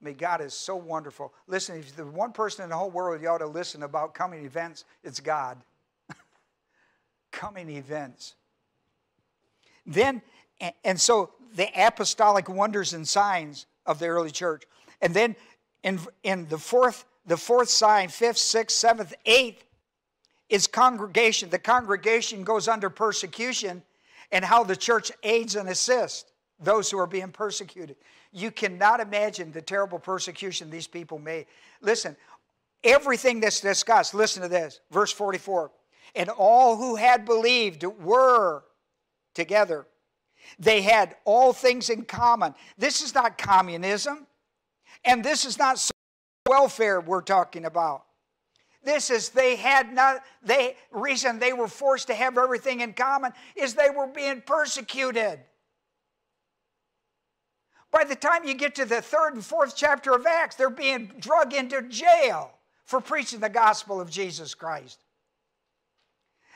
I mean, God is so wonderful. Listen, if the one person in the whole world you ought to listen about coming events, it's God. Coming events. Then, and so the apostolic wonders and signs of the early church. And then in the fourth sign, fifth, sixth, seventh, eighth, is congregation. The congregation goes under persecution, and how the church aids and assists those who are being persecuted. You cannot imagine the terrible persecution these people made. Listen, everything that's discussed, listen to this, verse 44. And all who had believed were together. They had all things in common. This is not communism, and this is not social welfare we're talking about. This is reason they were forced to have everything in common is they were being persecuted. By the time you get to the third and fourth chapter of Acts, they're being dragged into jail for preaching the gospel of Jesus Christ.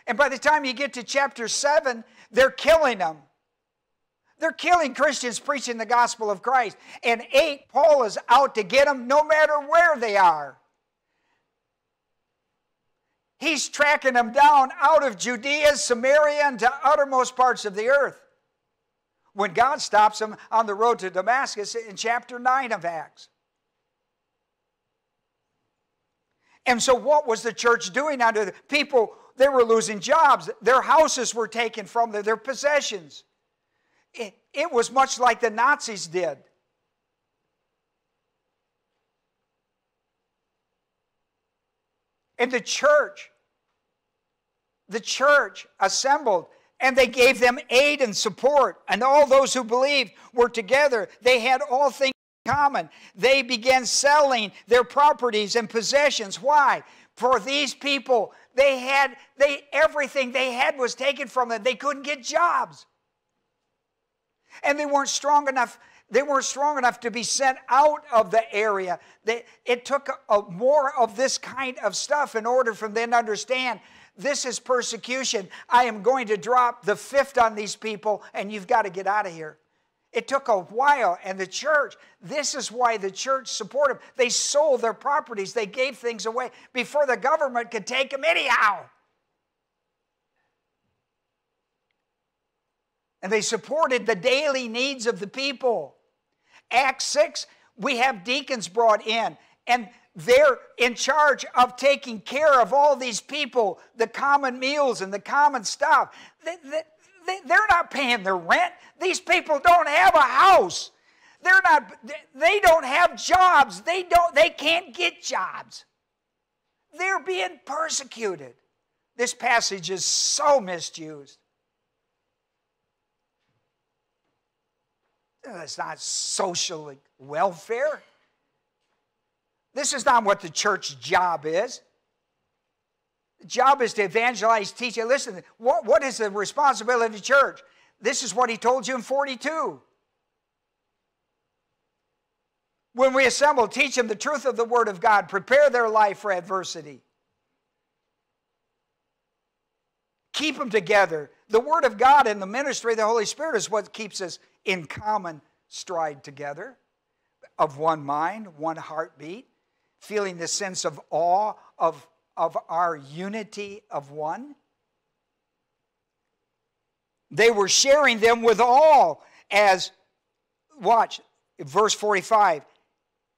And by the time you get to chapter 7, they're killing them. They're killing Christians preaching the gospel of Christ. And 8, Paul is out to get them no matter where they are. He's tracking them down out of Judea, Samaria, and to uttermost parts of the earth. When God stops them on the road to Damascus in chapter 9 of Acts. And so what was the church doing under the people? They were losing jobs. Their houses were taken from them, their possessions. It was much like the Nazis did. And the church assembled, and they gave them aid and support. And all those who believed were together. They had all things in common. They began selling their properties and possessions. Why? For these people Everything they had was taken from them. They couldn't get jobs. And they weren't strong enough. They weren't strong enough to be sent out of the area. It took more of this kind of stuff in order for them to understand, this is persecution. I am going to drop the fifth on these people, and you've got to get out of here. It took a while, and the church, this is why the church supported them. They sold their properties. They gave things away before the government could take them anyhow. And they supported the daily needs of the people. Acts 6, we have deacons brought in, and they're in charge of taking care of all these people, the common meals and the common stuff. They're not paying their rent. These people don't have a house. They don't have jobs. They can't get jobs. They're being persecuted. This passage is so misused. It's not social welfare. This is not what the church job is. The job is to evangelize, teach. And listen, what is the responsibility of the church? This is what he told you in 42. When we assemble, teach them the truth of the Word of God. Prepare their life for adversity. Keep them together. The Word of God and the ministry of the Holy Spirit is what keeps us in common stride together, of one mind, one heartbeat, feeling the sense of awe of our unity of one. They were sharing them with all as, watch, verse 45,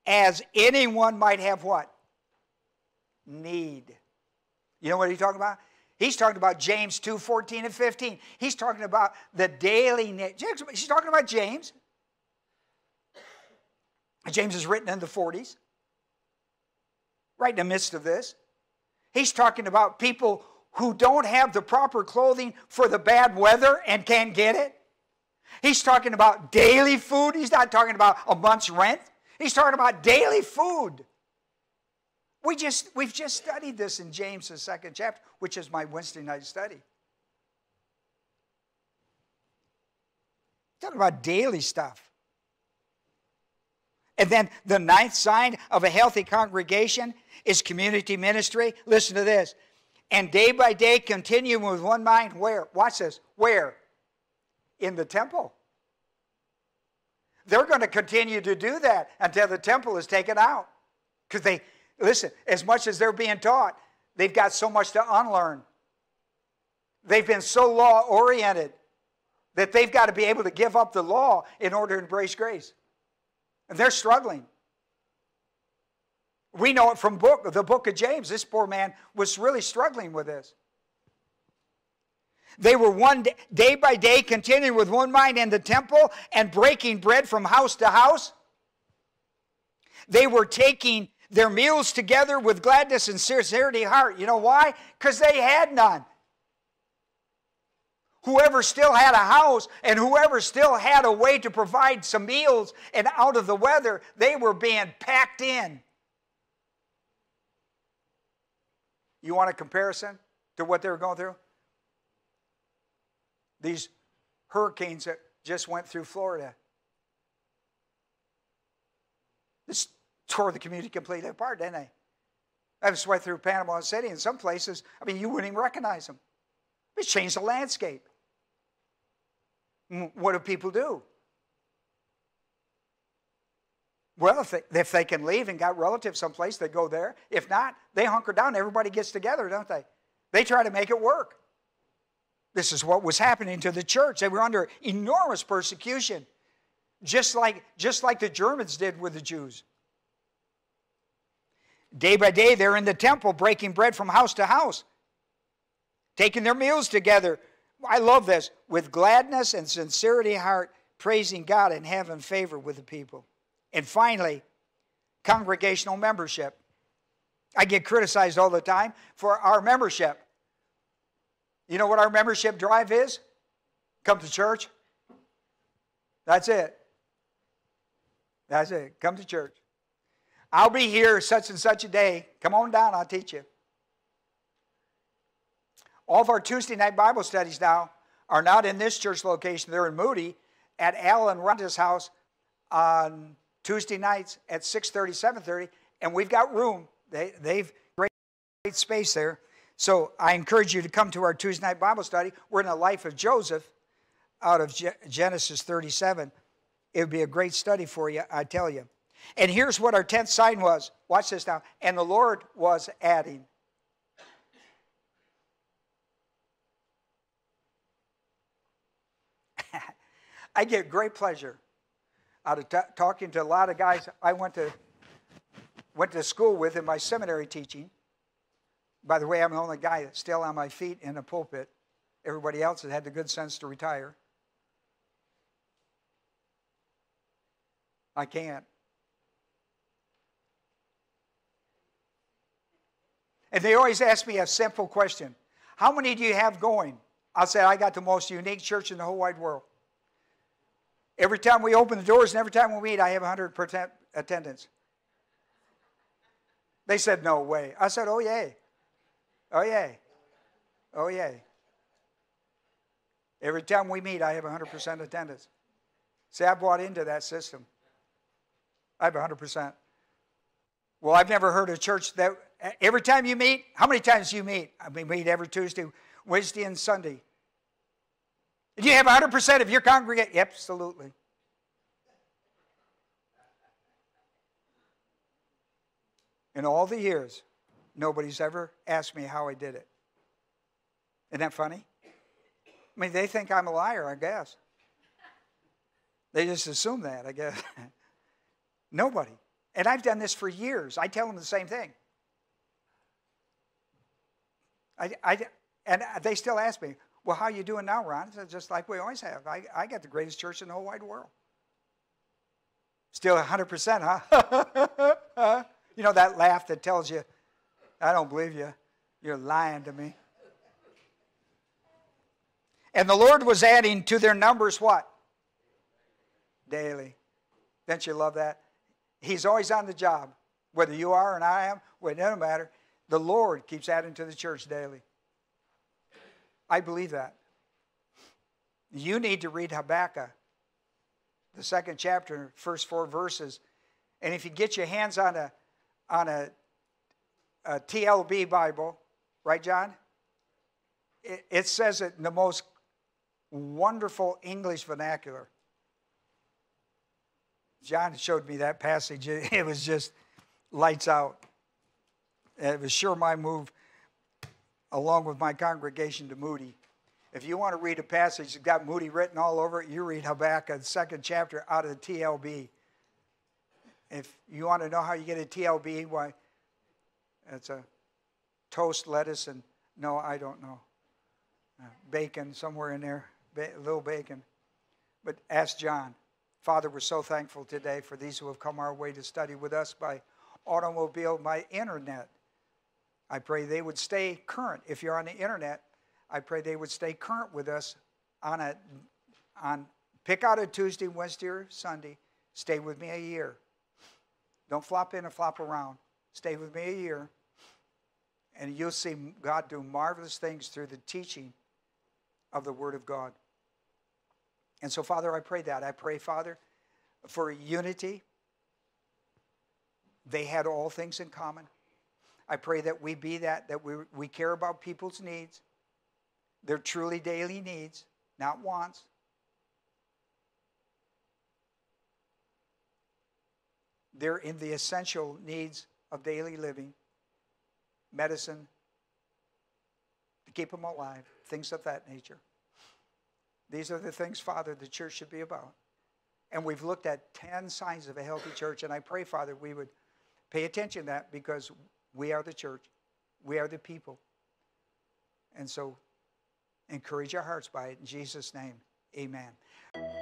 as anyone might have what? Need. You know what he's talking about? He's talking about James 2, 14 and 15. He's talking about the daily need. He's talking about James. James is written in the 40s, right in the midst of this. He's talking about people who don't have the proper clothing for the bad weather and can't get it. He's talking about daily food. He's not talking about a month's rent. He's talking about daily food. We've just studied this in James, the second chapter, which is my Wednesday night study. Talking about daily stuff. And then the ninth sign of a healthy congregation is community ministry. Listen to this. And day by day continue with one mind. Where? Watch this. Where? In the temple. They're going to continue to do that until the temple is taken out. Because they, listen, as much as they're being taught, they've got so much to unlearn. They've been so law-oriented that they've got to be able to give up the law in order to embrace grace. And they're struggling. We know it from the book of James. This poor man was really struggling with this. They were day by day continuing with one mind in the temple and breaking bread from house to house. They were taking their meals together with gladness and sincerity of heart. You know why? Because they had none. Whoever still had a house and whoever still had a way to provide some meals and out of the weather, they were being packed in. You want a comparison to what they were going through? These hurricanes that just went through Florida. This tore the community completely apart, didn't they? I just went through Panama City and some places, I mean, you wouldn't even recognize them. It changed the landscape. What do people do? Well, if they can leave and got relatives someplace, they go there. If not, they hunker down. Everybody gets together, don't they? They try to make it work. This is what was happening to the church. They were under enormous persecution, just like the Germans did with the Jews. Day by day, they're in the temple breaking bread from house to house, taking their meals together. I love this. With gladness and sincerity of heart, praising God and having favor with the people. And finally, congregational membership. I get criticized all the time for our membership. You know what our membership drive is? Come to church. That's it. That's it. Come to church. I'll be here such and such a day. Come on down, I'll teach you. All of our Tuesday night Bible studies now are not in this church location. They're in Moody at Al and Rhonda's house on Tuesday nights at 6:30, 7:30, and we've got room. They've great space there. So I encourage you to come to our Tuesday night Bible study. We're in the life of Joseph out of Genesis 37. It would be a great study for you, I tell you. And here's what our 10th sign was. Watch this now. And the Lord was adding. I get great pleasure out of talking to a lot of guys I went to school with in my seminary teaching. By the way, I'm the only guy that's still on my feet in the pulpit. Everybody else has had the good sense to retire. I can't. And they always ask me a simple question. How many do you have going? I'll say, I got the most unique church in the whole wide world. Every time we open the doors and every time we meet, I have 100% attendance. They said, no way. I said, oh, yay. Oh, yay. Oh, yay. Every time we meet, I have 100% attendance. See, I bought into that system. I have 100%. Well, I've never heard a church that, every time you meet, how many times do you meet? I mean, we meet every Tuesday, Wednesday, and Sunday. Do you have 100% of your congregation? Absolutely. In all the years, nobody's ever asked me how I did it. Isn't that funny? I mean, they think I'm a liar, I guess. They just assume that, I guess. Nobody. And I've done this for years. I tell them the same thing. And they still ask me, well, how are you doing now, Ron? I said, just like we always have. I got the greatest church in the whole wide world. Still 100%, huh? You know that laugh that tells you, I don't believe you. You're lying to me. And the Lord was adding to their numbers what? Daily. Don't you love that? He's always on the job. Whether you are and I am, it doesn't matter. The Lord keeps adding to the church daily. I believe that. You need to read Habakkuk, the 2nd chapter, first 4 verses. And if you get your hands on a TLB Bible, right, John? It says it in the most wonderful English vernacular. John showed me that passage. It was just lights out. It was sure my move along with my congregation to Moody. If you want to read a passage that's got Moody written all over it, you read Habakkuk, the 2nd chapter, out of the TLB. If you want to know how you get a TLB, why, it's a toast, lettuce, and no, I don't know. Bacon, somewhere in there, a little bacon. But ask John. Father, we're so thankful today for these who have come our way to study with us by automobile, by internet. I pray they would stay current. If you're on the internet, I pray they would stay current with us on pick out a Tuesday, Wednesday, or Sunday. Stay with me a year. Don't flop in or flop around. Stay with me a year, and you'll see God do marvelous things through the teaching of the Word of God. And so, Father, I pray that. I pray, Father, for unity. They had all things in common. I pray that we be that we care about people's needs, their truly daily needs, not wants. They're in the essential needs of daily living, medicine, to keep them alive, things of that nature. These are the things, Father, the church should be about. And we've looked at 10 signs of a healthy church, and I pray, Father, we would pay attention to that because we are the church. We are the people. And so encourage our hearts by it. In Jesus' name, amen.